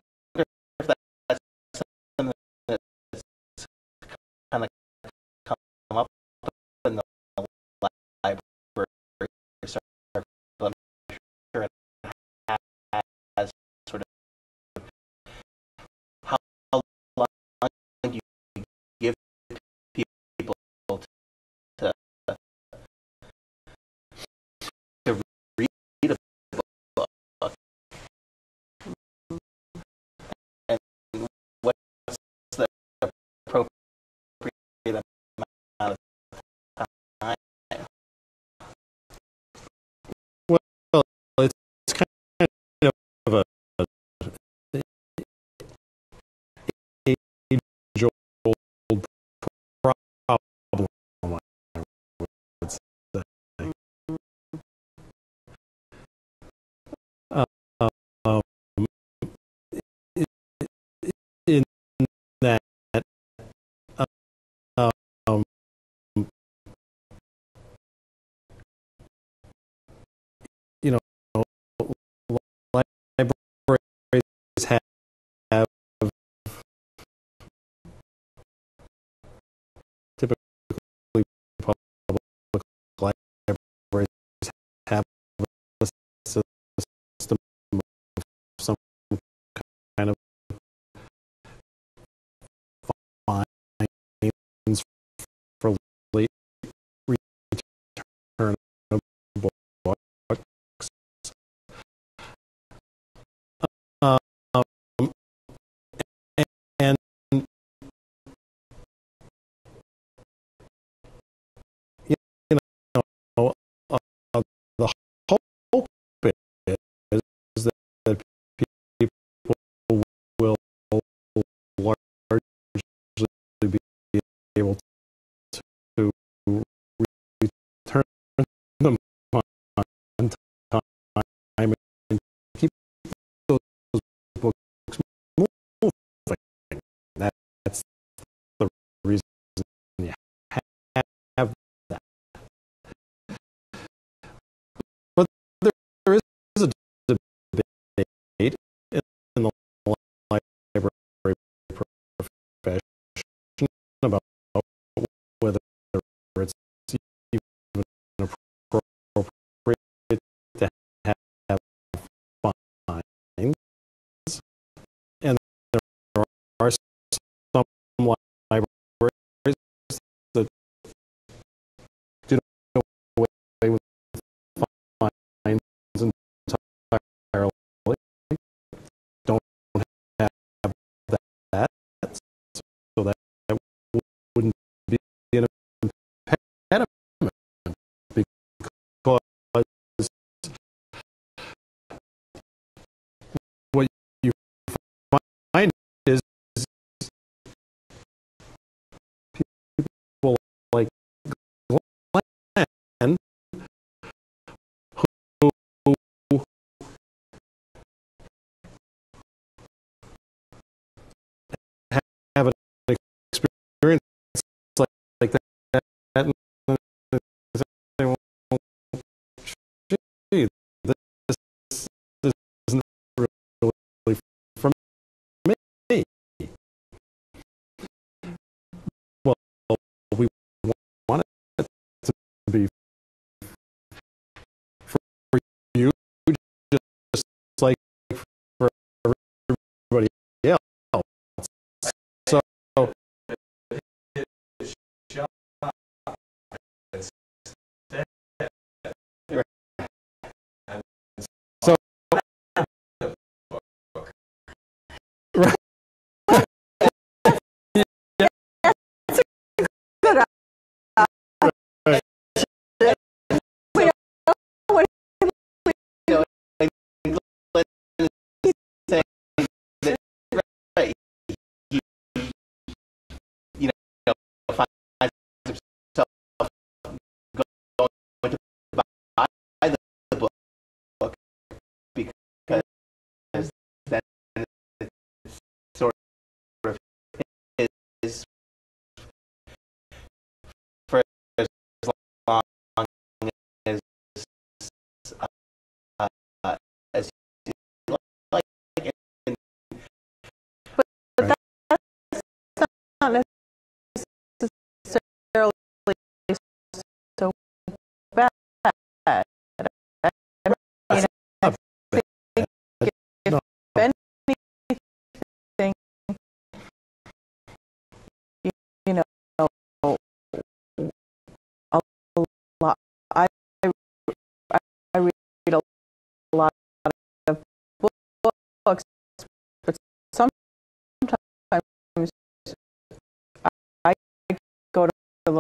if that's something that's kind of come up in the library. So I'm sure it has sort of how long you give people to, to read a book. not necessarily so bad. I mean, I think if anything, you, you know, a lot. I, I I read a lot of books, but sometimes I go to the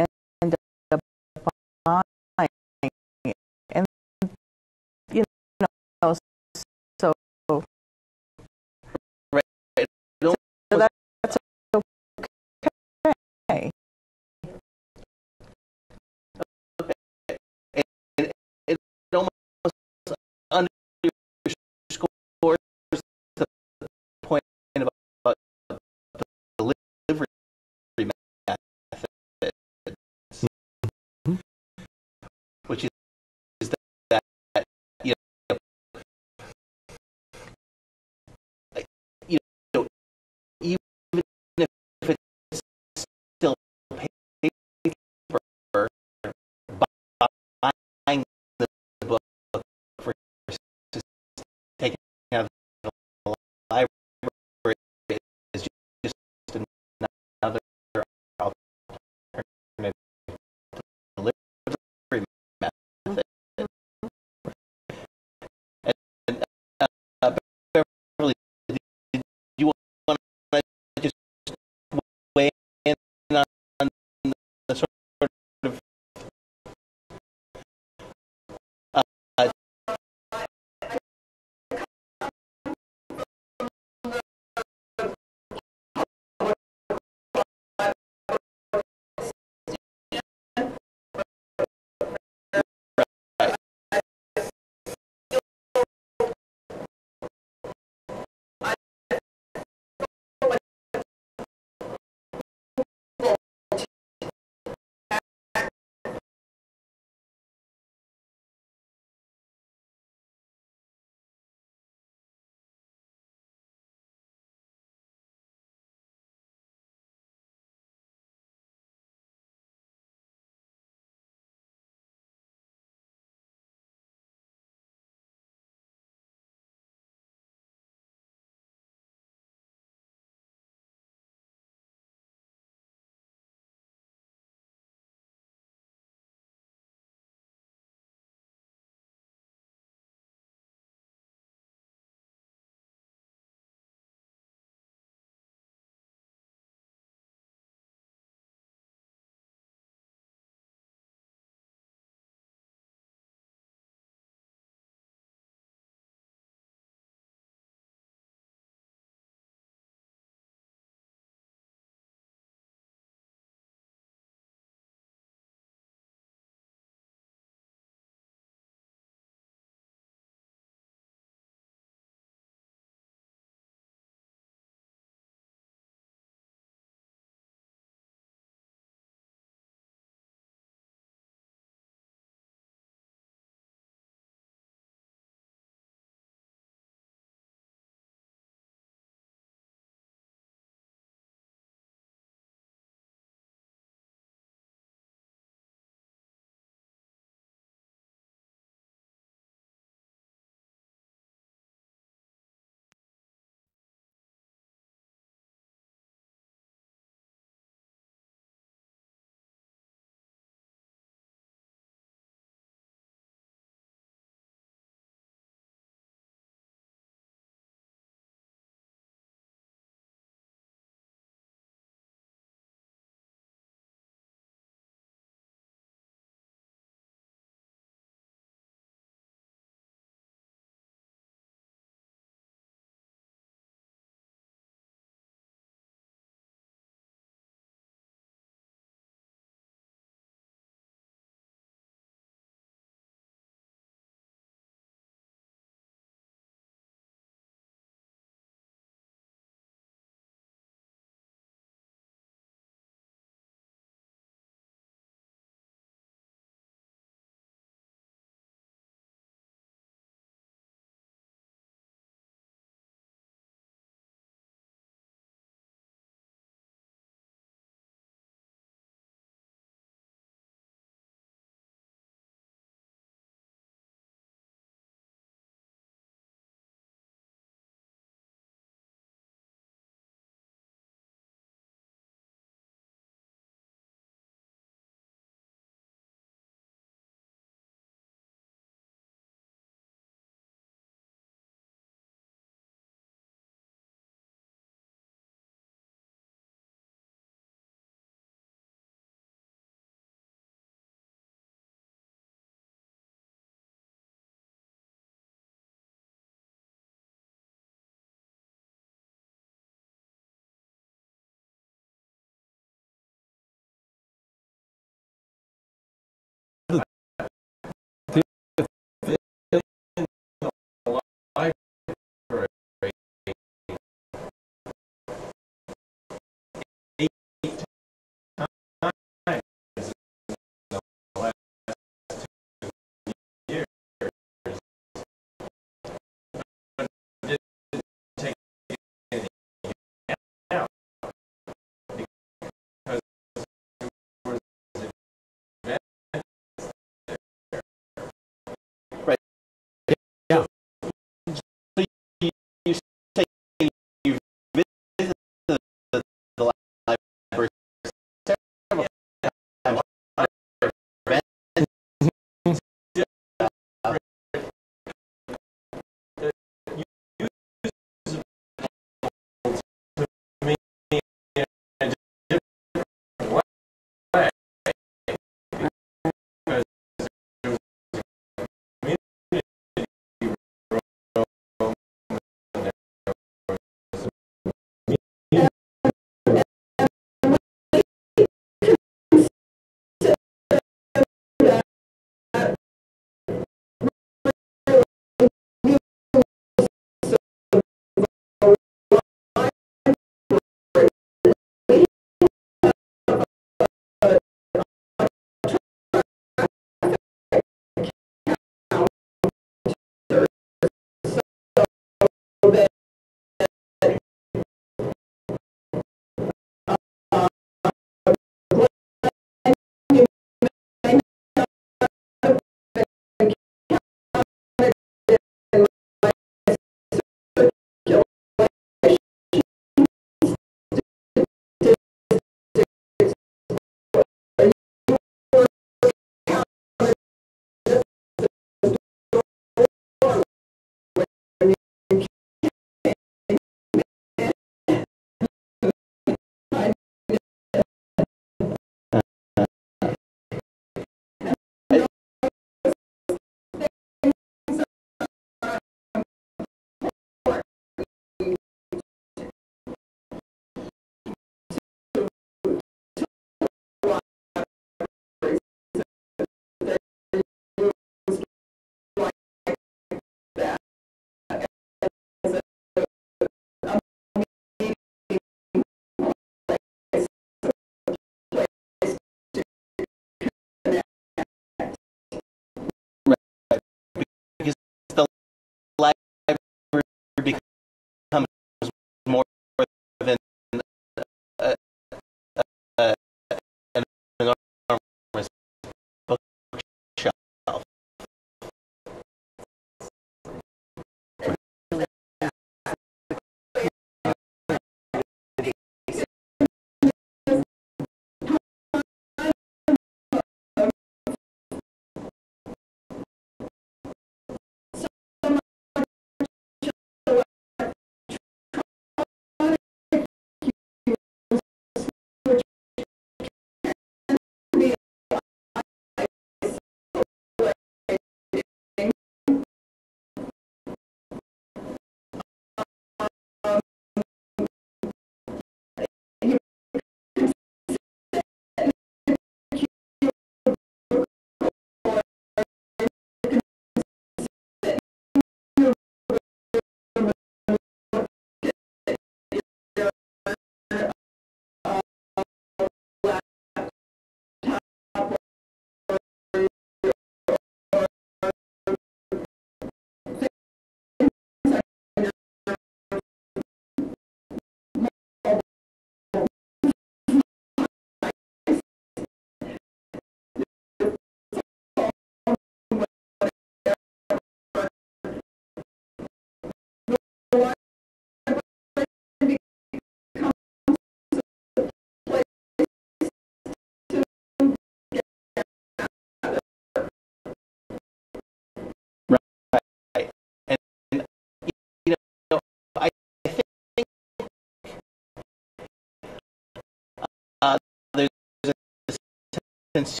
sensational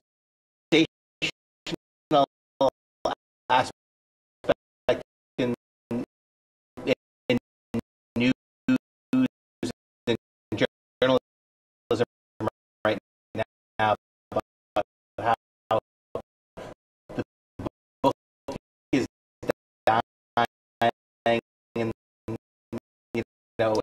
aspect in, in news and journalism right now about how the book is dying and, you know,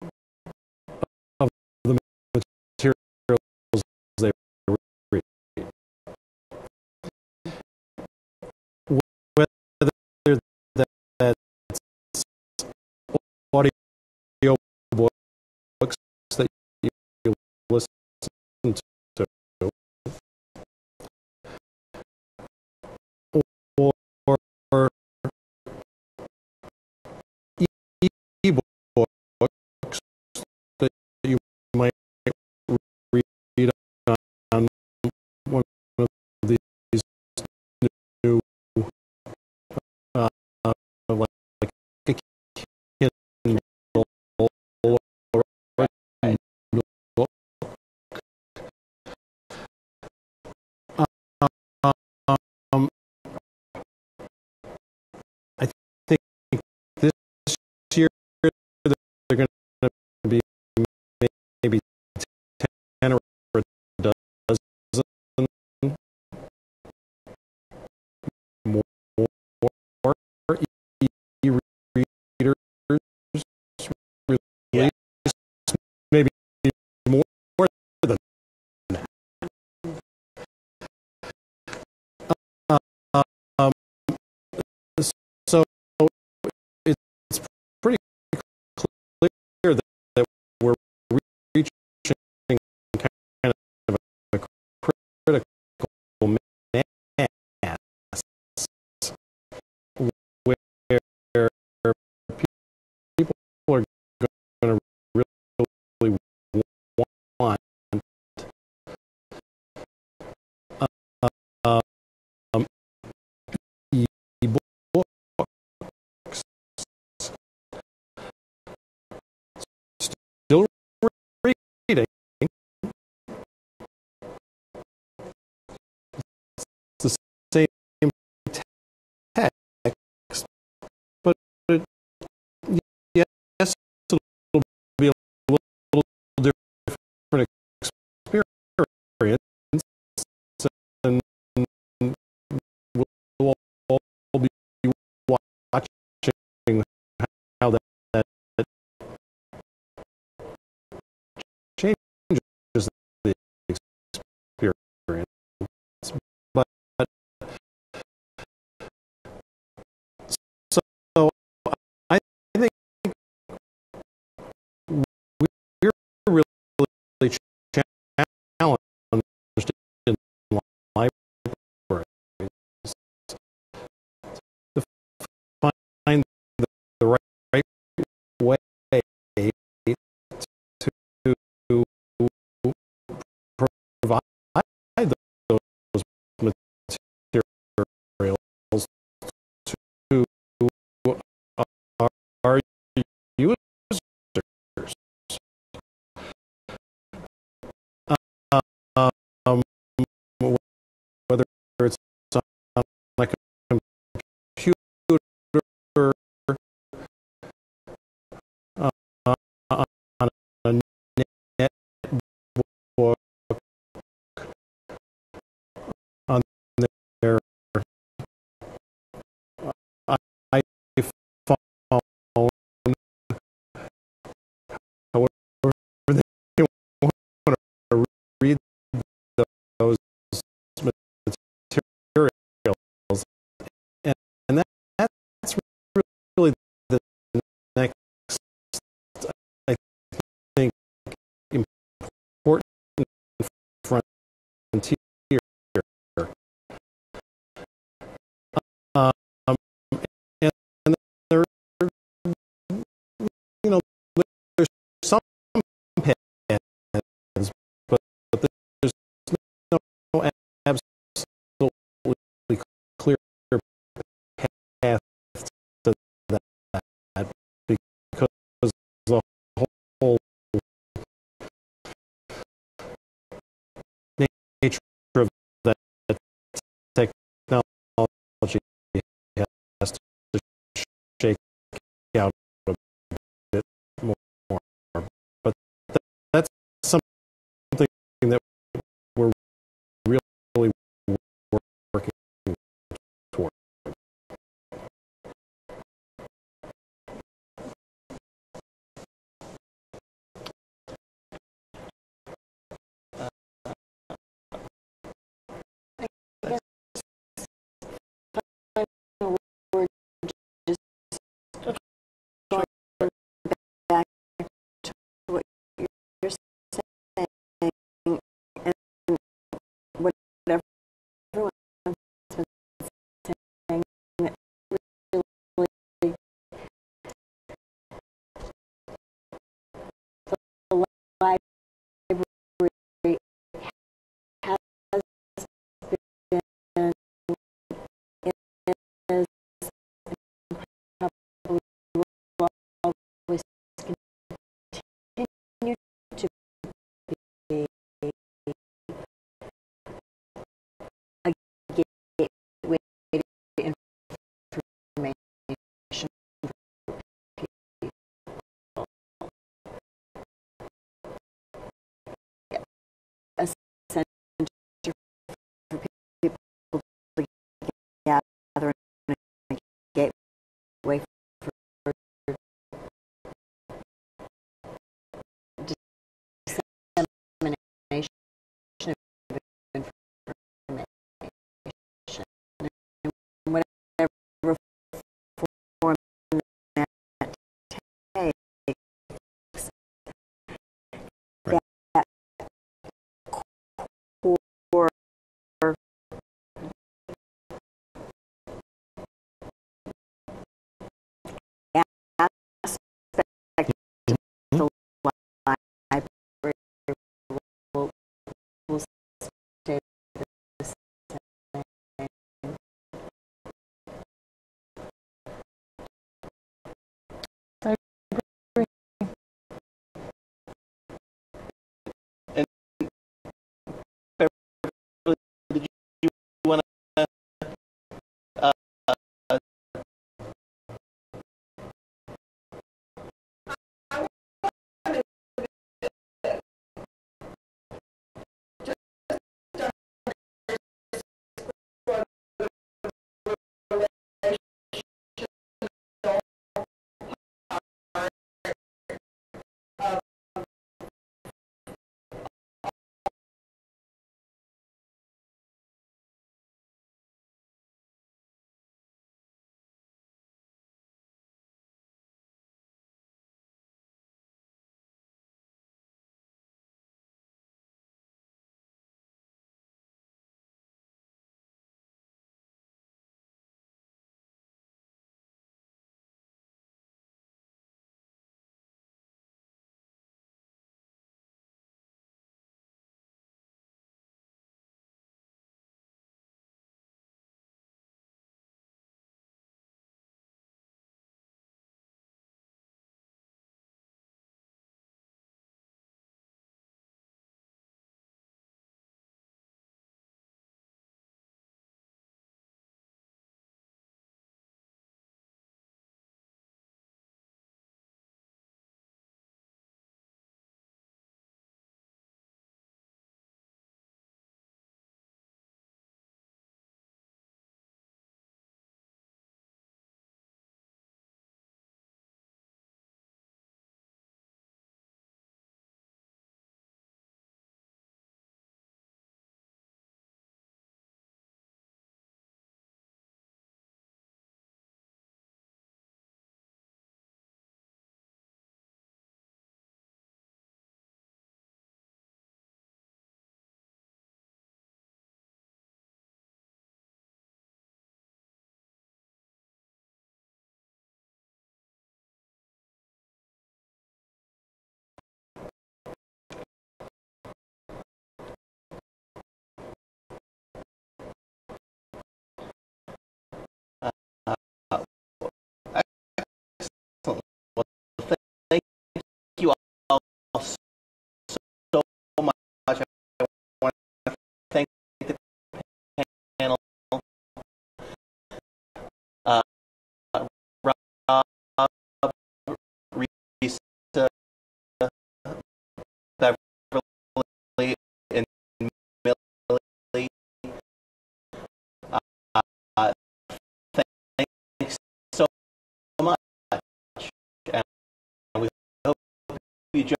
each other.